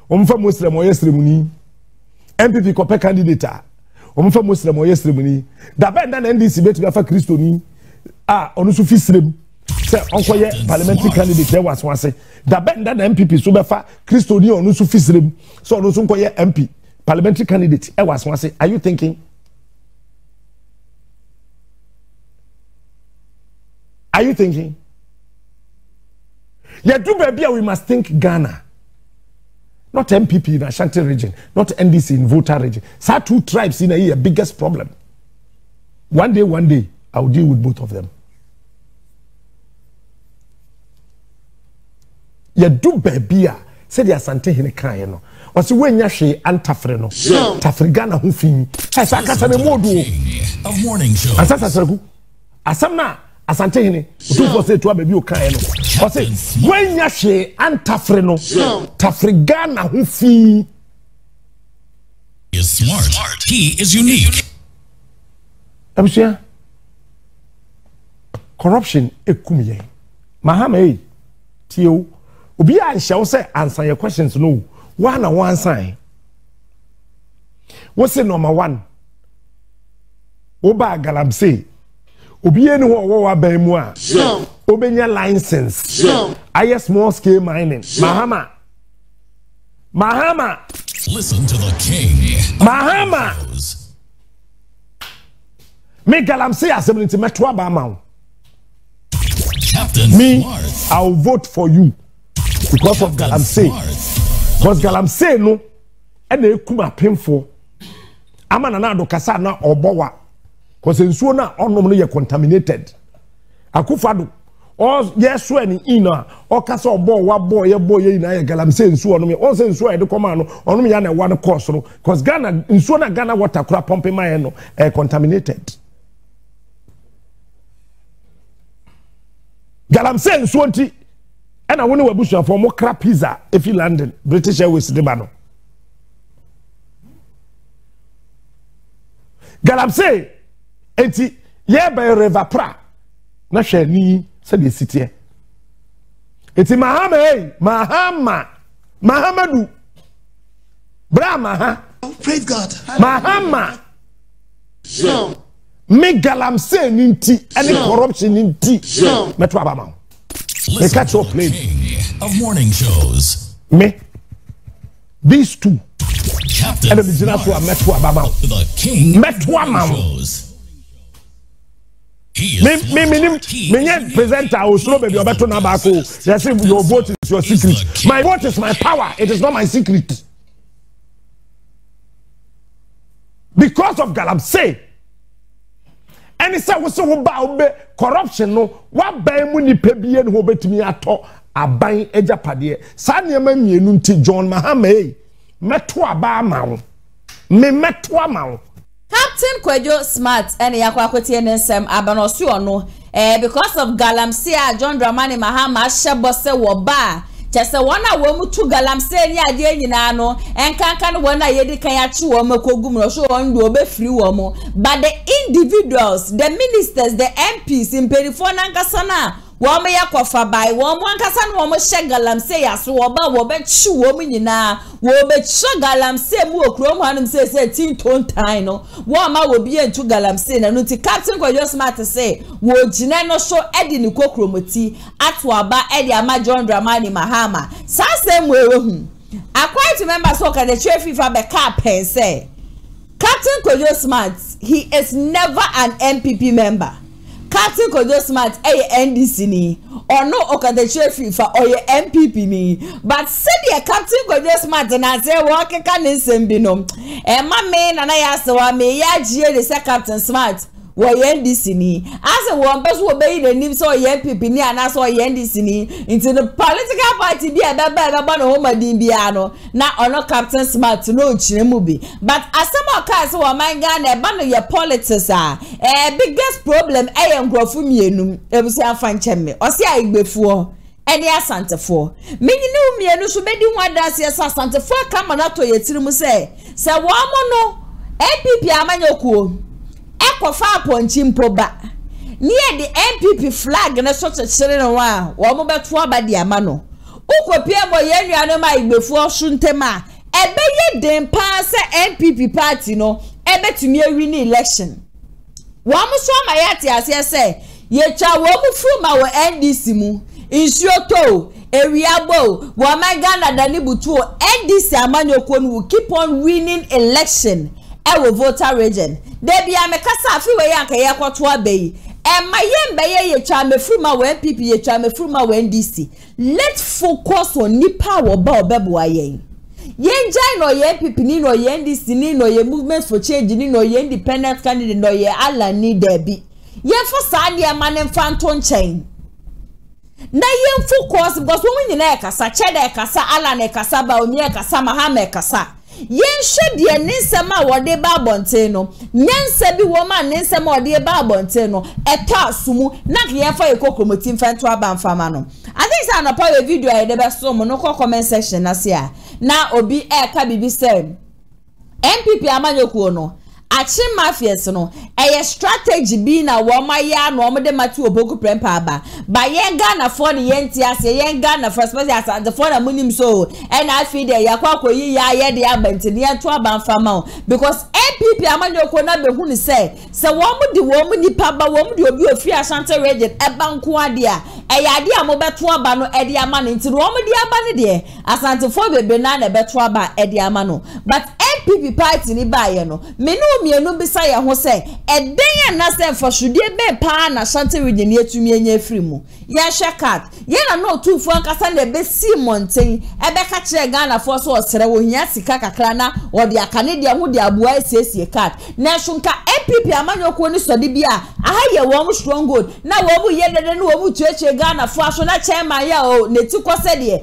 Um for Muslim or yesterday. M P P copper candidate. Um for Muslim or yesterday. The band and N D C bet me for Christoni. Ah, on Sufi Slim. Say, Uncle, parliamentary candidate there was one say. The band and M P P so befa Christoni on Sufi Slim. So on Uncle M P, parliamentary candidate, there was one say. Are you thinking? Are you thinking? Yeah, do baby, we must think Ghana. Not M P P in Ashanti region, not N D C in Volta region. So two tribes in a year, biggest problem. One day, one day, I'll deal with both of them. Yeah, do baby, said the Asante Hinekano. Was when Yashi and Tafreno, Tafrigana Hufin, Asakasa Modu of morning show. Asasa Asama. Asante hini utu ko se to baby o kan e no ko se wanya hwe antafre no tafriga na ho fi is smart, he is unique. Abusha corruption ekumye mahama e tio obi a hye se answer your questions no one on one sign what's the number one oba galamsey Obiye ni wo wo abemu a obenya license aye small scale mining mahama mahama listen to the king mahama me galamsey assembly to meto aba ma captain me I'll vote for you because Captain of galamsey because galamsey no and e kuma pemfo amana na do kasa na obowa because in Suona, all normally you're contaminated. Akufado, or yes, when in a or castle boy, what boy, your boy in a galamsey in Suona, also in Suona, the command, or me and one course, because Ghana in Suona, Ghana water crap pumping my no, contaminated. Galamsey in Suona, and I want to bush for more crap pizza if you landed British Airways the banner. Galamsey. Enti ye by river pra na hwe ni se de sitie enti mahama eh mahama mahamadu brahma ha praise God mahama so me galamsey nti any corruption nti meto aba ma me catch up play of morning shows me these two captain and the general so meto aba ma meto aba ma Me, me, me, me, presenter, I will slow baby. Your vote is your secret. My vote is my power. It is not my secret. Because of galamsey, and it's a so about corruption. No, what by money pebi and who bet me at all? I buy a japadier. Sanyama me nunti John Mahame. Metwa ba mao. Me metwa mao. Captain Kwejo Smart and Yakwakoti and Sam Abanosuano, eh, because of Galamsea, John Dramani Mahama, Shabose Woba. Just a one hour woman to Galamsea, Yadinano, and Kankan one I did Kayachu or Mokogum or show on Dobe Fluomo. But the individuals, the ministers, the M Ps in Perifona Kasana, Wame ya kofa bai, wamu ankasan wamu she galamse ya su waba wabe chu wamu nina wabe chu galamse mu okromu hanu mse se tin ton time no wama wabiye nchu galamse na nuti Captain Kwejo Smart se wajine no show edi ni kokromu ti atu waba edi ama John Dramani Mahama sase mwewe hum I quite remember so ka de chwe fifa be kapen se Captain Kwejo Smart he is never an M P P member. Captain Kwejo Smart, eh, N D C ni, or no, okay, the chief FIFA, or your M P P ni. But said the Captain Kwejo Smart, and I say, walk a cannon, sembinum. And my man, and I asked, why may ya jeer the second Captain Smart, or your N D C ni. As a one person will obey the name, so your M P P ni, and I saw your N D C ni, into the political party, be a bad about home, a dimbiano, not or no Captain Smart, no chimubi. But as some of us who are my gun, a bundle your politics are. Eh, biggest problem I am grofumienum ebusia fancheme osia igbefuo ene asantefo menyi ne umienu so bedi ho adanse asantefo kama na to yetirimu se se wo amono M P P amanyokuo ekofa aponchi mpoba nie de M P P flag na so chechire no wa wo mo beto abade amano ukopie bo yenuano ma igbefuo so ntema ebe ye den pa se M P P party no ebe tumi win election. Wamu soma yati asiese, ye cha wamu fuma wa N D C mu, insyoto, eriabo, wamagana danibutuo, N D C amanyo kwonu will keep on winning election, ewe voter region. Debi ya mekasa afiwe yanka ya kwa tuwa beyi, ema yembe ye ye cha mefuma wa M P P, ye cha mefuma wa N D C. Let's focus on nipa waba obebu wa yeyi. Yenjai no ye M P P ni no ye N D C ni no ye Movements for Change ni no ye Independent Candidate no ye ala ni debi. Yen fo saadi ya manem fanton chain. Na yen fo kosi because women yina ekasa, Cheda ekasa, Alan ekasa, Baomi ekasa, Mahama ekasa. Yen shedi ye ninsema wade babonteno. Nyensebi woma ninsema wade babonteno. Eta sumu. Nak yen fo yeko kromotin fentua banfamano. I think it's an appointment video I debe somo no ko comment section na siya. Na obi e ka bibi sem M P P amanyoku ono achi mafies no eye strategy bi na wo ma ya no mo de matu oboku prempa aba ba ye Ghana for the yenti ase ye Ghana for special as the for na munim so e na afi de yakwa koyi ya ye de abantini ento abanfama because M P P amanyoku na behu ni se se wo mo de wo mo nipa ba wo mo de obi ofi Ashanti region e banko ade a eyade a mo beto aba no e de ama no ntino wo mo de aba ne de asantefo bebe na na beto aba e de ama no but M P P party ni ba ye no me no mienu bisa ye ho se e den na se for sudie be pa na Ashanti region etumi enya free mu ye hwe card ye na no tufo ankasa na be si monten e be ka kire Ghana for so osere wo hia sika kakra na wo de aka ne de ho de aboa esiesie card na so nka M P P amanyoku ni sodi bia aha ye wo mo stronghold na wo bu ye dede na wo bu tueche Ghana for aso na chairman ya o netikose de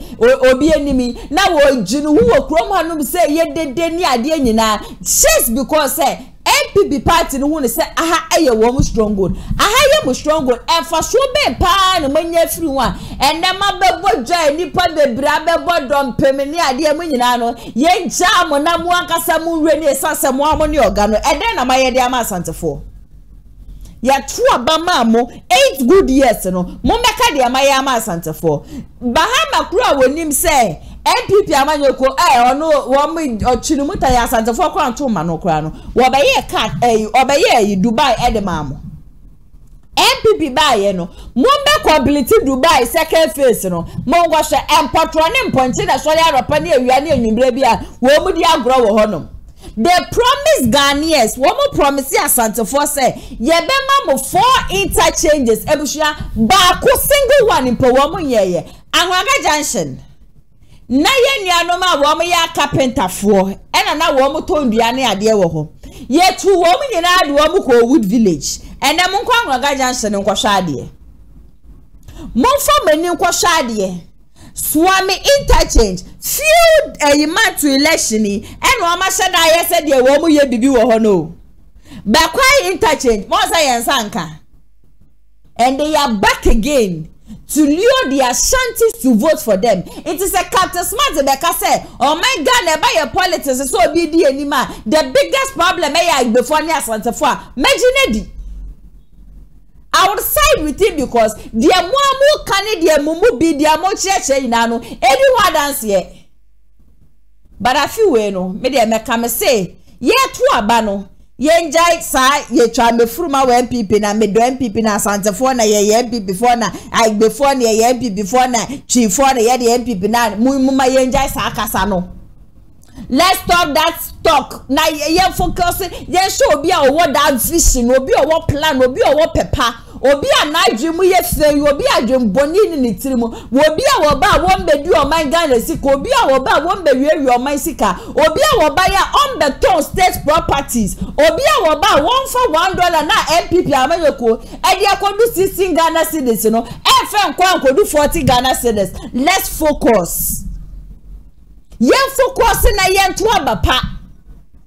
obi enimi na wo jinu wo krom hanum se ye dede ni ade nyina just because eh, M P P party no won say aha eye wo mo stronghold aha ye mo stronghold e fa so be pa no manya firi ho a ene ma bebo joy ni pa bebra bebo dom pemeni ade mo nyina no ye ja mo na mo ankasa mo wreni esase mo amo ni oga no e den na ma ye de ama asantefo ya tuwa ba mamo eight good years no mo meka de ama ye ama asantefo bahama kura wonim say M P P amanyoku eh ono wo mi ochinimuta ya asantefo kwa ntoma no kra no wo be ye card eh obeye Dubai edema mo M P P ba ye no mo be complete Dubai second phase no mo ngwa hwe empotro ne mponche na so ya ropa ne awia ne anwumbre bia wo mu di agro wo hono they promise Ghanaians wo mo promise asantefo say ye be ma mo four interchanges ebusua ba ko single one mpo wo mo ye ye Ahwaga Junction na ye nuanom a wo mo ya carpenterfo e na na wo mo to ndua ne ade wo ho ye tu wo mo nyina ade wo mo ko Wood Village ene mo nko Ahwaga Junction nko hwade mo fo mani nko hwade Swami interchange few eh, man to election ni ene wo ma hwada ye se de wo mo ye bibi wo ho no Bakwai interchange, Mosa Yansanka. And they are back again to lure the Ashantis to vote for them. It is a Captain Smart Becca said, oh my God, by your politics is so obedient anymore. The biggest problem I before Niasantafa. Imagine it. I would side with him because the Muamu Kani, the Mumu be the Amoche Inano, anyone dance here. But I feel we no, me de me come say, ye twa bano. Yen jai sa ye try me fruma we M P P na me do M P P na Asantefo na ye ye M P P before na I before na ye M P P before na chief for na ye the M P P na mu mu ma yen jai sa akasa no. Let's stop that talk. Na ye, ye focus ye show obi a owo that vision, obi owo plan, obi owo pepa, obi a na dream ye say, obi a dream boni ni ni tiri mu, obi a wo ba wo mbedu o man Ghana sika, obi a wo ba wo mbewie wi o man sika, obi a wo ba ya on beton state properties, obi a wo ba one for one dollar na M P P amayoko, e dia ko do sixteen Ghana cedis no, e fe nko ko do forty Ghana cedis. Let's focus. Yen focus na yen to abapa.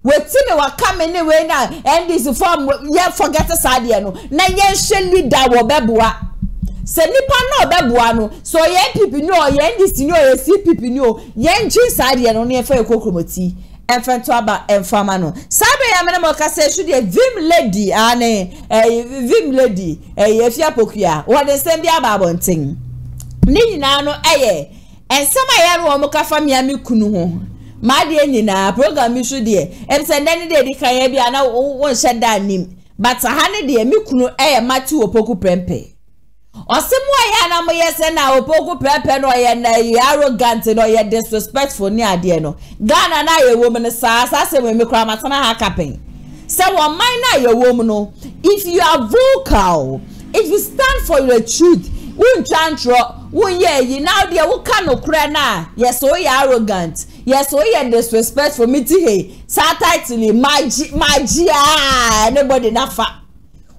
Wetine wa kamene we na and this form yen forget asade no. Na yen hwe leader wo beboa. Se nipa na obeboa no. So yen pipi no yen this no yen si pipi no. Yen ji sade no ne fa ekokromoti. Enfant to aba enfama no. Sabe ya mena mo ka se shude vim lady ane eh vim lady eh afia pokua. Wo de send bia ba bonten. Ni nyina no eye. And some I am one Mokafamiami Kunuho. My dear Nina, program you should dear. And send any day the Kayabia now won't shut down him. But a honey dear Mikuno air matu or Poku Prempe. Or some way I am yes and now Poku Prempe or ye arrogant or ye disrespectful near dear no. Ghana and I a woman as I say when Mikramatana hakapping. So on my na your woman, if you are vocal, if you stand for your truth. Wun chantro, wun ye, now dear, who can't cry. Yes, oh, ye arrogant. Yes, oh, ye disrespectful me to hey. Satitely, my G, my G, ah, nobody not fat.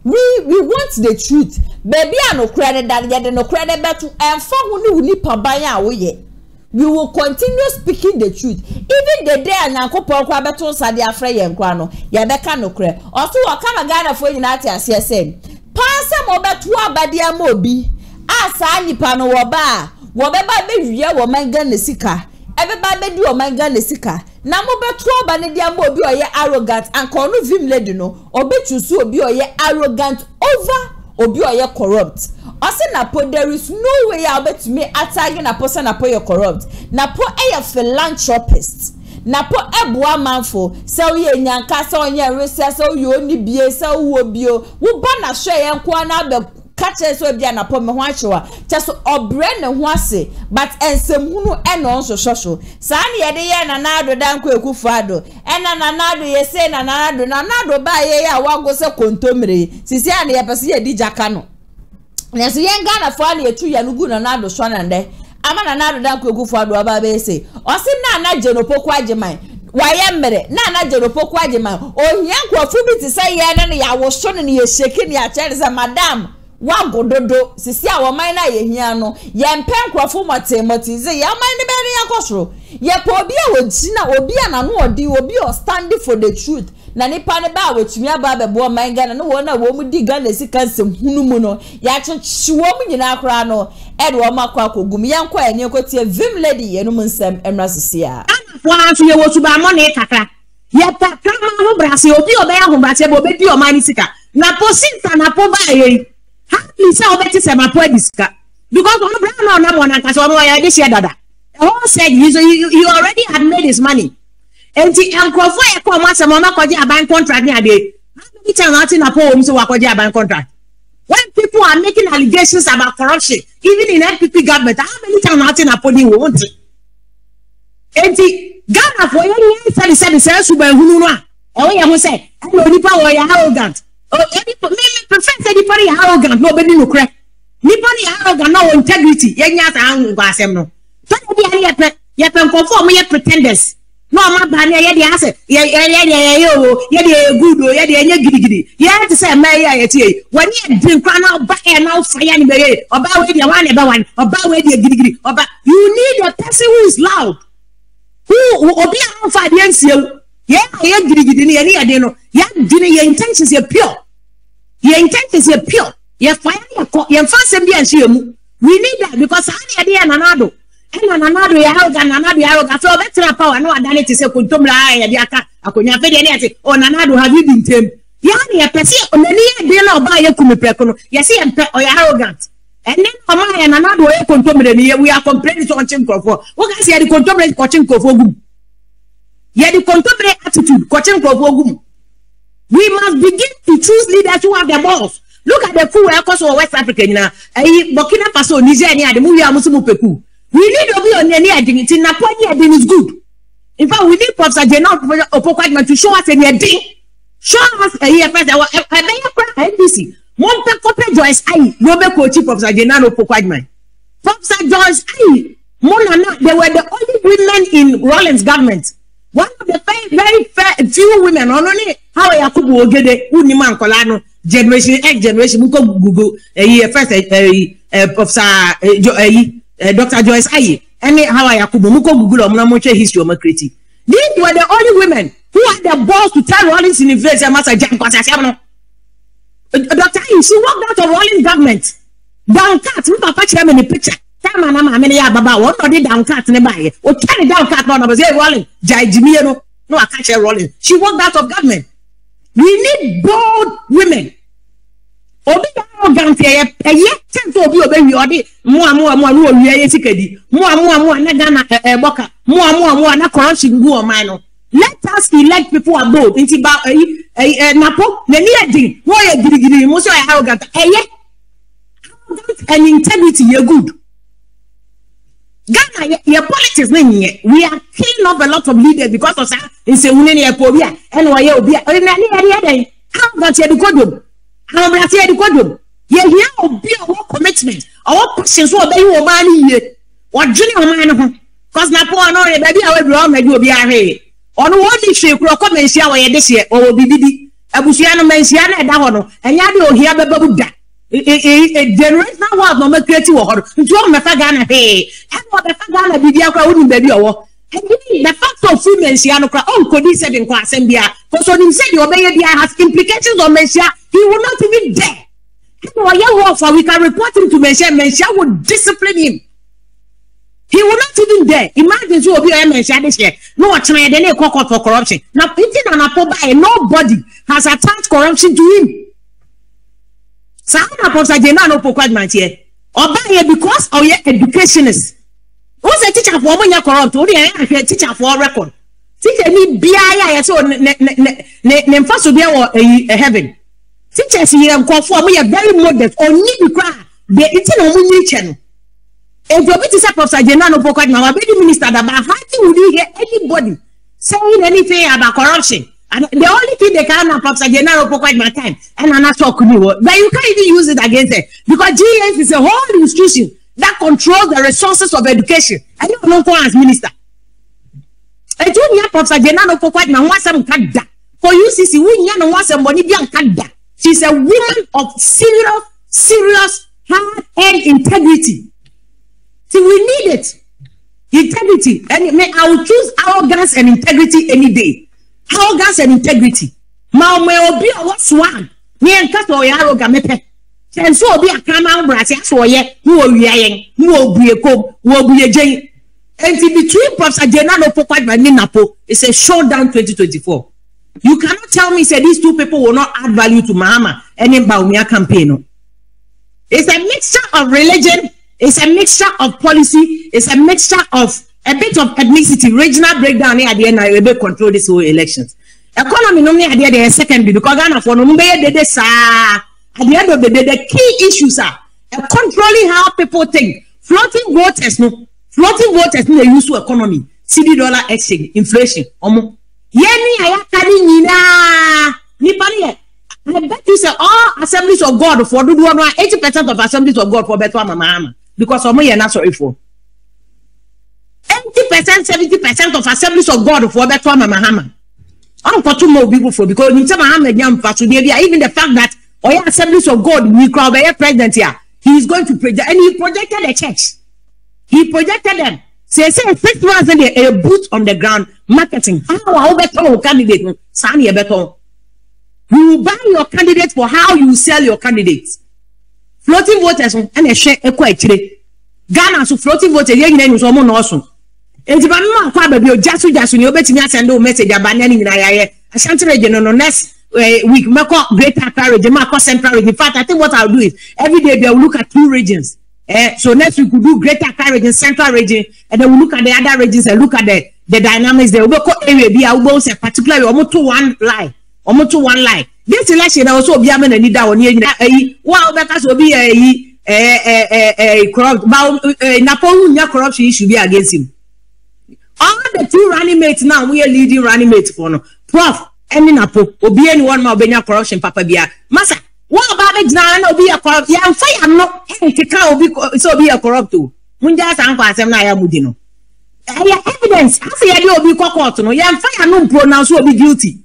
We we want the truth. Baby, I no credit that yet, no credit better, and for who knew Pabaya, oh, ye. We will continue speaking the truth. Even the day and Uncle Paul Quabaton Sadia Frey and Grano, Yabeka no credit. Or so, I come again for United as yes, same. Pass some over to our badia mobi. Asani pano waba wabeba be ya woman gun the sika everybody do a man gun the sika na mo be twa ba ne dia mo obi oye arrogant and kono vim lady no obetu su obi oye arrogant over obi oye corrupt ose na po there is no way I bet me attacking na person na po you corrupt na po e a philanthropist na po eboa manfo se wo ye nyanka se onye research se wo ni bie se wo bio wo ba na hwe ye nko na be catches so be an appointment watcher, just or brand and wase, but and some who and also social. Sani Yadia and another danko kufado, and another yes, and another, and another by a one goes a contemporary. Sisiani Apasia di Jacano. Yes, young Ghana Fali, a two Yanugun and Nado Swanande. I'm an another danko kufado about Bessie. Or say, Nana Genopo Quajamine. Wayemere na na jeropo kwa jema onyanko afubi ti say ye na ya wo so ne ye sheki ne ya chere madam wa gododo sisi a wo man na ye hia no ye mpenkrofo motemoti ze ye man ne be ne yakosro ye po bi a wo ji na obi a na no odi obi o stand for the truth na nipa ne ba wetumi aba be bo man Ghana no wo na wo mu di Ghana sika semhunu mu no ya chechi wo mu nyina akra no e de wo makwa kogum yanko ene kotie vim lady ye no nsem emra sisi a wana tu ye wotu ba mone kakra ye takra ma no brase obi obe ahumbache bo be di o mani sika na posita na po ba ye ha ni se obeti se ma po disika because no bra na na mo na nka se o wa ya de share dada all said you already had made his money enti enkrofo e ko ma se mo ma koji aban contract ni ade how many times ati na po o se wa koji aban contract when people are making allegations about corruption even in N P P government how many times ati na po ni won't Enti Ghana for any said said said super hunua. Oh yeah, who said? I know nipa or arrogant. Oh, any professor anybody arrogant, nobody no crack. Nobody arrogant, no integrity. Yanyata hang basem no. Don't be any yet yet conform yet pretenders. No ma bani yet the answer. Yeah, yeah, yeah, yeah, yo, yeah, yeah, good, yeah, yeah, giddy giddy. Yeah, to say may I say when you drink run out back and now fire anybody or bow with your one about one or bow with your giddy giddy or you need a person who is loud. Who Obi Amfa Diensiel? Yeah, yeah, any adeno. Yeah, your intentions are pure. Your intentions are pure. Your fire, your fast and be. We need that because I need another. And another, you have another, you have so better power. No, I done it. Say, Kuntum Lai, Adiaka, Akunya Fede, anything. Oh, Nanado, have you been tamed? Yani, a person, on any deal of Bayo Kumiprekono. Yes, he and or arrogant. And then, for my and another way, Kuntum, we are complaining to Ochinkofo. What can say the Kuntum, Ochinkofo? Yet the contemporary attitude, we must begin to choose leaders who have the balls. Look at the coup across West Africa now. Burkina Faso, Nigeria, the movie are Muslim people. We need to be on any identity. Napoli Adin is good. In fact, we need Professor General Opokwajima to show us any idea. Show us a year first. I may have N B C. One per corporate Joyce I. Robert Kochi, Professor General Opokwajima. Professor Joyce I. Monana, they were the only women in Rollins' government. One of the very, very few women, on only how I could go get the Uniman Colano generation, X generation, who go Google a year first, a Professor Doctor Joyce Aye, and how I could Google on Namoche history of Macriti. These were the only women who had the balls to tell Rollins in the village and Master Jan Passano. Doctor Aye, she walked out of Rollins' government. Down cut, look at them in the picture. Tama na mama ya baba won no dey down cat ne bae o carry down cat no no say Rollins jai jimie no no catch Rollins. She walked out of government. We need bold women. Obi down ganti e peye ten to obi obi odi mu amu amu anu owie ye sikadi mu amu amu na Ghana eboka mu amu amu na corruption go on mine no. Let us elect people abroad inti ba eh napo na ni edin wo ye girigiri mo so e arrogant eye and integrity ye good. Ghana, your politics, we are killing off a lot of leaders because of that. In Seuneni, Epobia, N Y O, Obia, and any other day. How about you? The Kodum? How about you? The Kodum? Yeah, yeah, Obia, our commitment, our questions, what they were money, what junior man, because Napoleon, or baby, I will be on, I will be a hey. On what if you come and see our this year, or Bibi, Abusiano, Menciana, and Dawano, and Yadu, here, Babuda. A generation of number creative or to all Mafagana, hey, and what the Fagana Bidiaka wouldn't be your and the fact of women, Sianoka, oh, could he said in class and beer, for so himself, your baby has implications on Messia, he will not even dare. And while you offer, we can report him to Messia, Messia would discipline him. He will not even dare. Imagine you will be a Messia this year. No, it's my DNA cock for corruption. Now, eating an apple by nobody has attached corruption to him. Sahana Professor General Opokwajima here. Oba here because of your educationist. Who's a teacher for Omonya corrupt? Who is a teacher for record? Teacher ni biya ya so ne ne ne ne ne mfaso biya wa heaven. Teacher si yamko for Omonya very modest. Oni bikwa be iti na Omonya chenu. If you be to Professor General Opokwajima, we be the minister that but how do you hear anybody saying anything about corruption? And the only thing they can have Professor General Opokwajima time and an actual community. But you can't even use it against them. Because G S is a whole institution that controls the resources of education. And you don't call as minister. And you have Professor General Opokwajima wants some kadda. For U C C, we don't want somebody beyond kadda. She's a woman of serious, serious, hard-earned integrity. See, we need it. Integrity. And I will choose arrogance and integrity any day. Arrogance and integrity. Mao me obi owo swan. Ni enka so ya roga mepe. Sen so obi akama mbrase aso ye, ni owiya yen, ni obuye kom, ni obuye jen. Enti between Professor General Opokwajima and Napo, it's a showdown twenty twenty-four. You cannot tell me say these two people will not add value to Mahama and in Baumia campaign. No. It's a mixture of religion, it's a mixture of policy, it's a mixture of a bit of ethnicity, regional breakdown here at the end, I will control this whole elections. Economy normally at the end is secondary because Ghana for no day sir. At the end of the day, the key issues are controlling how people think. Floating voters, no, floating voters need a useful economy. C D dollar exchange, inflation. Omo. Yeni ayakani nina ni paniye. I bet you say all assemblies of God for do one eighty percent of assemblies of God for better mama because omo you're not sorry for. eighty percent, seventy percent of assemblies of God for better Mahama. I don't put too more people for because in Mahama even the fact that all assemblies of God we crowd by president here, he is going to project and he projected the church. He projected them. Say say six months and a boot on the ground. marketing. How better your candidate? Sani better. You buy your candidate for how you sell your candidates. Floating voters and a share equity. Ghana so floating voters. You know you so much awesome. And if I'm not quite baby, just you just you know betting us and no message about anything. I I shan't read you no next week. Make up greater courage. Make up central region. In fact, I think what I'll do is every day they'll look at two regions. Uh, so next we could do greater courage in central region, and then we look at the other regions and look at the the dynamics there. We go area be a particularly almost to one lie, almost to one lie. This election also be a man and leader on here. Wow, because will be a a a a corrupt. But Napoleon corruption should be against him. All the two running mates now we are leading running mates for no. Prof, any Napo will be anyone more Benya corruption. Papa Bia, Massa. What about it now? No be a corrupt. Yeah, I'm fine. I'm not. So be a corrupt too. Munja sangu asemna ya mudino. Yeah, evidence. Asi yadi obi kwa court no. Yeah, I'm fine. I'm not pronounced obi guilty.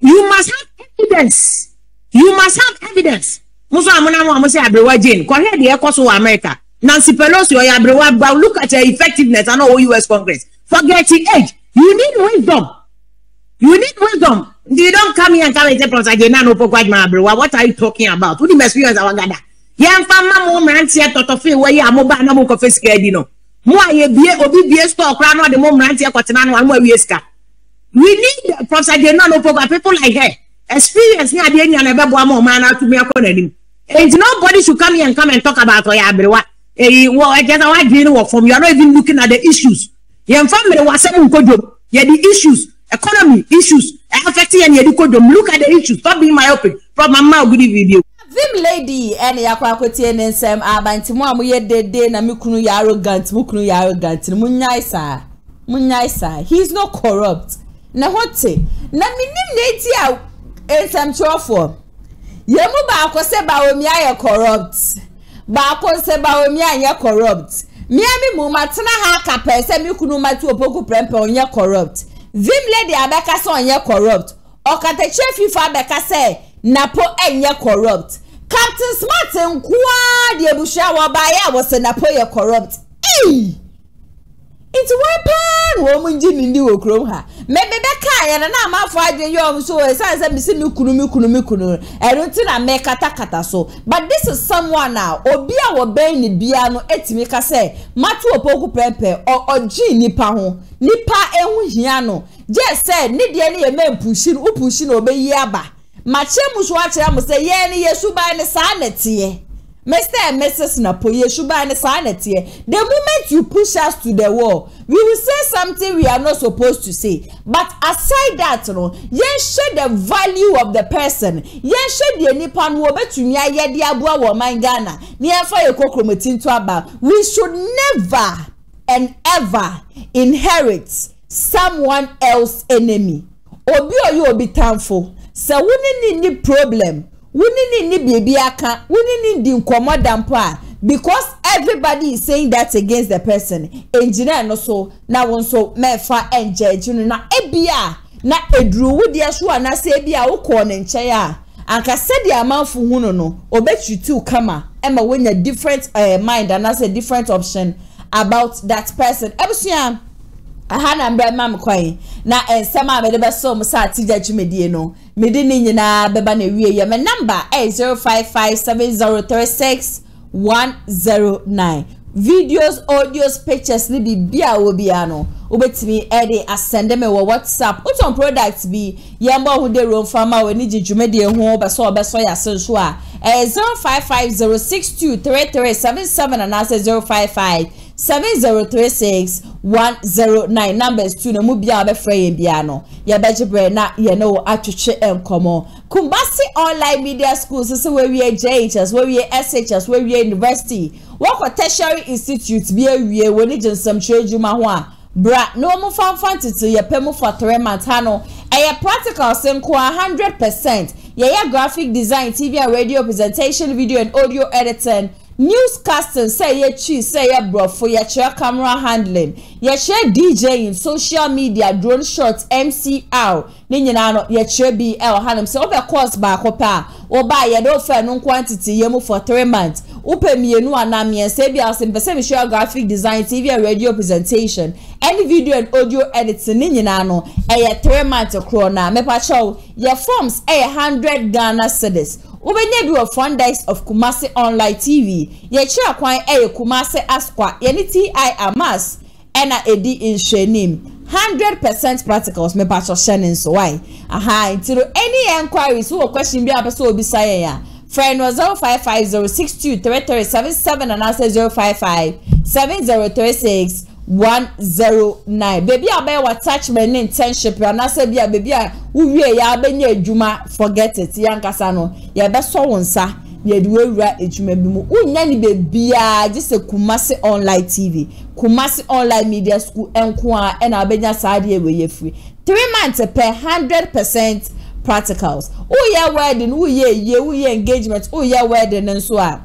You must have evidence. You must have evidence. Muso amuna mu amuse abrewa Jane. Kwa here the ekoso America. Nancy Pelosi oya abrewa. But look at her effectiveness. I know U S Congress. Forget the age. You need wisdom. You need wisdom. You don't come here and come and say, "Professor, you know, no power, my bro. What are you talking about? Who the experience our gada? Yeah, I'm from my mom and see a toto fee where you are mobile and mobile coffee scared, you know. More a beer, obedience to a crown or the mom and see a cotton and one more whisker. We need Professor, you know, no power. People like her experience near the end and a babu more man out to be a corner. And nobody should come here and come and talk about your bro. Eh, well, I guess I didn't work from you. Are not even looking at the issues. Yeah, I'm from the Wasamu Kodo. Yeah, the issues. Economy issues affecting any education. Look at the issues. Stop being myopic. From my mouth, good video. Vim lady, any akwakweti nsem abanti mo amuye dede na mikunu ya arrogant, mikunu ya arrogant. Munyaisa, munyaisa. He is not corrupt. Na hote, na minim lady ya nsem chofo. Yemu ba akose ba omi ya corrupt. Ba akose ba omi ya corrupt. Miami mu matna ha kapese mikunu matu opoku prempe onye corrupt. Vim lady abeka so onye corrupt. Okate chef FIFA abeka se Napo enye corrupt. Captain Smart nkwa de busha wabaya wo se Napo ye corrupt. Ei! It's weapon wo munji nindi wo krom ha. Me bebeka ya na na amafo adwen yo so e san se bisi mikunu mikunu mikunu. Eru ti na me kata kata so. But this is someone now obi a wo ben ni bia no etimi ka se Matu opoku prempe o oji nipa ho. Nipa ehu hia no just said ni de ne ye mempushi no upushi no obeyi aba ma chemu so akira mo say ye ne yesu ba ne sa nete Mister and Missus Napo yesu ba ne sa nete. The moment you push us to the wall we will say something we are not supposed to say, but aside that no yen share the value of the person yen share the nipa no obetumi aye de aboa wo man Ghana ne afa ye kokromotin to aba. We should never and ever inherits someone else's enemy. Obi oyo obi tanfo. Se wuni ni ni problem. Wuni ni ni baby aka. Wuni ni di nkomo dampo a. Because everybody is saying that against the person. Engineer no so na won so mefa enje junu na ebia na edru wudi aso na se ebia wo ko ne nche a. Anka said the amanfu hunu no obetu tu kama ema wenya different uh, mind and as a different option about that person. Ebusiam ahana mbe mam kwai na ensema me de beso mo sa ti jumedie no me de ni nyina beba na wie ye me number zero five five seven zero three six one zero nine. Videos, audios, pictures ni bibia wo bia no obetimi e de asende me wo WhatsApp uton products bi ye mbo hu de ro fama we ni jumedie ho beso obeso ya senso a zero five five zero six two three three seven seven and as zero five five seven zero three six one zero nine numbers to no mubia be frame biano ya bejibre na ye no atwetwe enkomo Kumbasi Online Media School so where we J H S where we S H S where we university wako tertiary institute be we woni jensam chejuma ho a bra no mo fan fan titi ye pemu for three months hano e practical senko one hundred percent ye ya graphic design T V and radio presentation video and audio editing newscasting, say ye cheese, say ye bro for your chair camera handling, your chair DJing, social media, drone shots, M C R, Ninyanano, your chair B L Hanum, so over course back, or buy your no fair no quantity, ye move for three months. upe mienu anamien sebi asin pese mi share graphic design T V and radio presentation any video and audio editing nini nano eye three months krona mepa show your forms eye hundred Ghana cedis ube nyebi wa fundice of Kumasi Online T V ye chia kwa eye Kumasi Asqua yeni T I Amas ena edi inshenim one hundred percent practicals me pastor Shannon so why aha until any inquiries who question be abeso obi say ya friend was zero five five zero six two three three seven seven and answer zero five five seven zero three six one zero nine baby abewa attachment internship and answer be baby we ya abenye adwuma forget it yankasa no ya beso wonsa ye duwura ejume bimu unyani bebia jise Kumasi Online T V Kumasi Online Media School enkuwa ena abenya saadi ewe ye free three months per one hundred percent practicals uye wedding uye ye uye engagement uye wedding nsuwa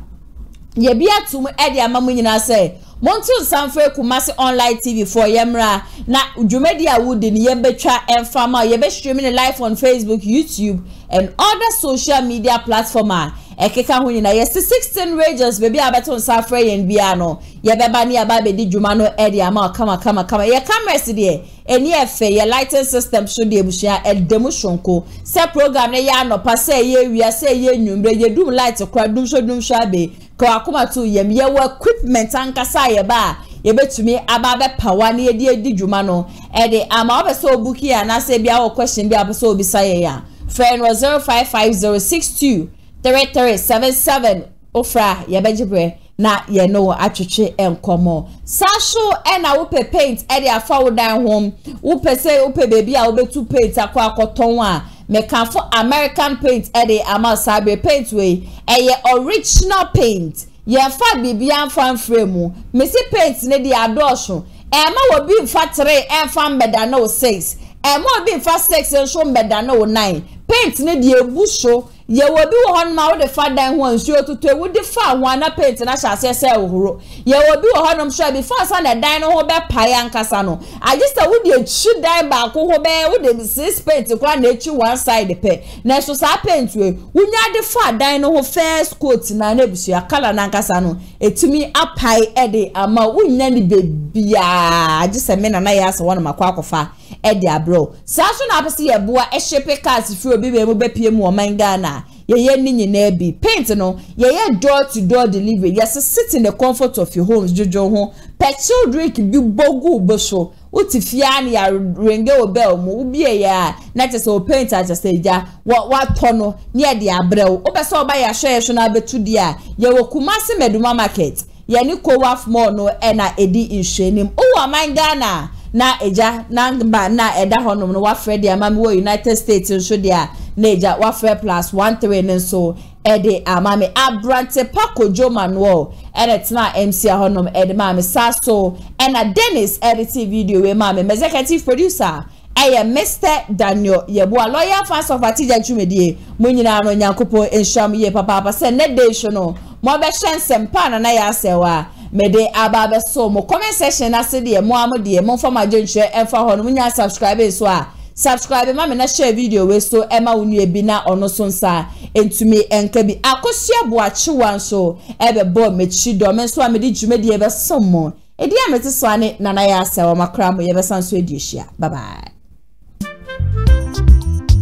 ye biya tumu edi amamu yina se montu sanfwe Kumasi Online T V for yemra na ujumedi ya wudini yembe cha enfama yembe streaming live on Facebook, YouTube and other social media platforms. Ekeka huni na yes sixteen Rangers baby abeton safre yen biano ye beba ni ababe di jumano edi ama kama kama kama ye camera si die eni efe ye lighting system should ye bushia ed demoshonko se program ne ya no pase ye wia se ye nyumbre ye dum light kwa dum sho dum shabe kwa kuma tu ye ye equipment ankasa ye ba ye betumi ababe power ni ye di di jumano edi ama obeso buki ya na se bia o question bia obeso bisaye ya friend was zero five five zero six two Three three seven seven ofra yabejibre na ye no achuche enkomo sasho ena upe paint edi afa udan home upe se upe baby a ube two paint akwa akotonwa mekanfo American paint edi ama sabre paint we eye original paint ye fa bibi anfan frame mesi paint ne di adosho ema wobi mfa three enfa mbeda no six ema wobi mfa six enso mbeda no nine paint ne di ebusho ye will be one mouth the fat down one show to two with the fat one up paint and I shall say so. Ye will be one shall be fast on a dino hobe pie and casano. I just would you should dine back hobe with the six paint to one nature one side the pay. National paint we would not the fat dino first coat in a nebusia color and casano. It to me up high eddy a ma wouldn't be just a minute and I asked one of my quack of fire. Edi abro sasun apasi yeboa eshepe cars fi obi be mo be piem o man Ghana ye ye ni nyina bi paint no ye ye door to door delivery yes sit in the comfort of your homes jojo ho petrol drink bi bogu boso utifia na ya renge obel mo ubi ya na tese o paint ajase ja wa tono na edi abrew obese oba ya hwe hwe na betu dia ye wo Kumasi Meduma market ye ni kowaf mall no e na edi inshwenim o man Ghana na eja na ba na eda honum no wafre dia mami wo United States nso dia na eja wafre plus one three nso ede amami abrante pakojo manual enetina M C honum ede mami saso ena Dennis editing video we mami executive producer eye Mister Daniel yeboa lawyer fans of Atija Jumedie munyina no nyankopon enhwam ye papa papa se ne dey shono mo be hyansem pa na na ya sewa mede ababe so mo comment section na se de mo amu de mo fama jenhwe enfa ho no nya subscribe so a subscribe ma me na share video we so e ma wonu e bi na ono so nsa entumi enka bi akosua boache wanso e be bo mechi do me so amede jumedi e be so mo e di amete so ane na na ya se o makra mo ye be san so ediehia bye bye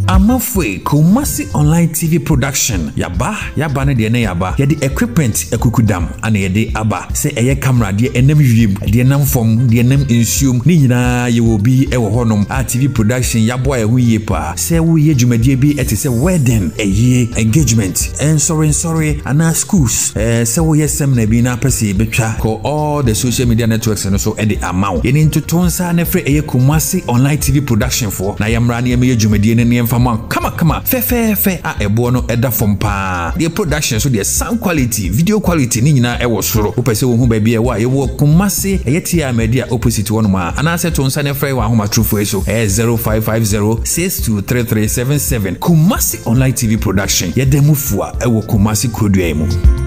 Amafwe Kumasi Online T V production yaba yaba ne de ne yaba ye de equipment ekukudam ana ye de aba se eye camera de enem wiem de nam fom de enem ensuom ni nyina ye obi e wo honum a T V production yabo e huye pa se wo ye dwumadie bi ete se wedding eye engagement and sorry sorry ana schools eh se wo ye sem na bi na pese betwa ko all the social media networks no so e de amount ye ni ntotonsa na fre eye Kumasi Online T V production for na yamra na ye dwumadie ne ne Kama kama fe fe fe a ebo no eda fom pa the production so the sound quality video quality ni nyina e wo soro opese wo hu ba bi e wa ye wo Kumasi e yeti a media opposite one ma ana se to nsa ne frey wa homa true for eso e zero five five zero six two three three seven seven Kumasi Online T V production ye demufua e wo Kumasi kodua mu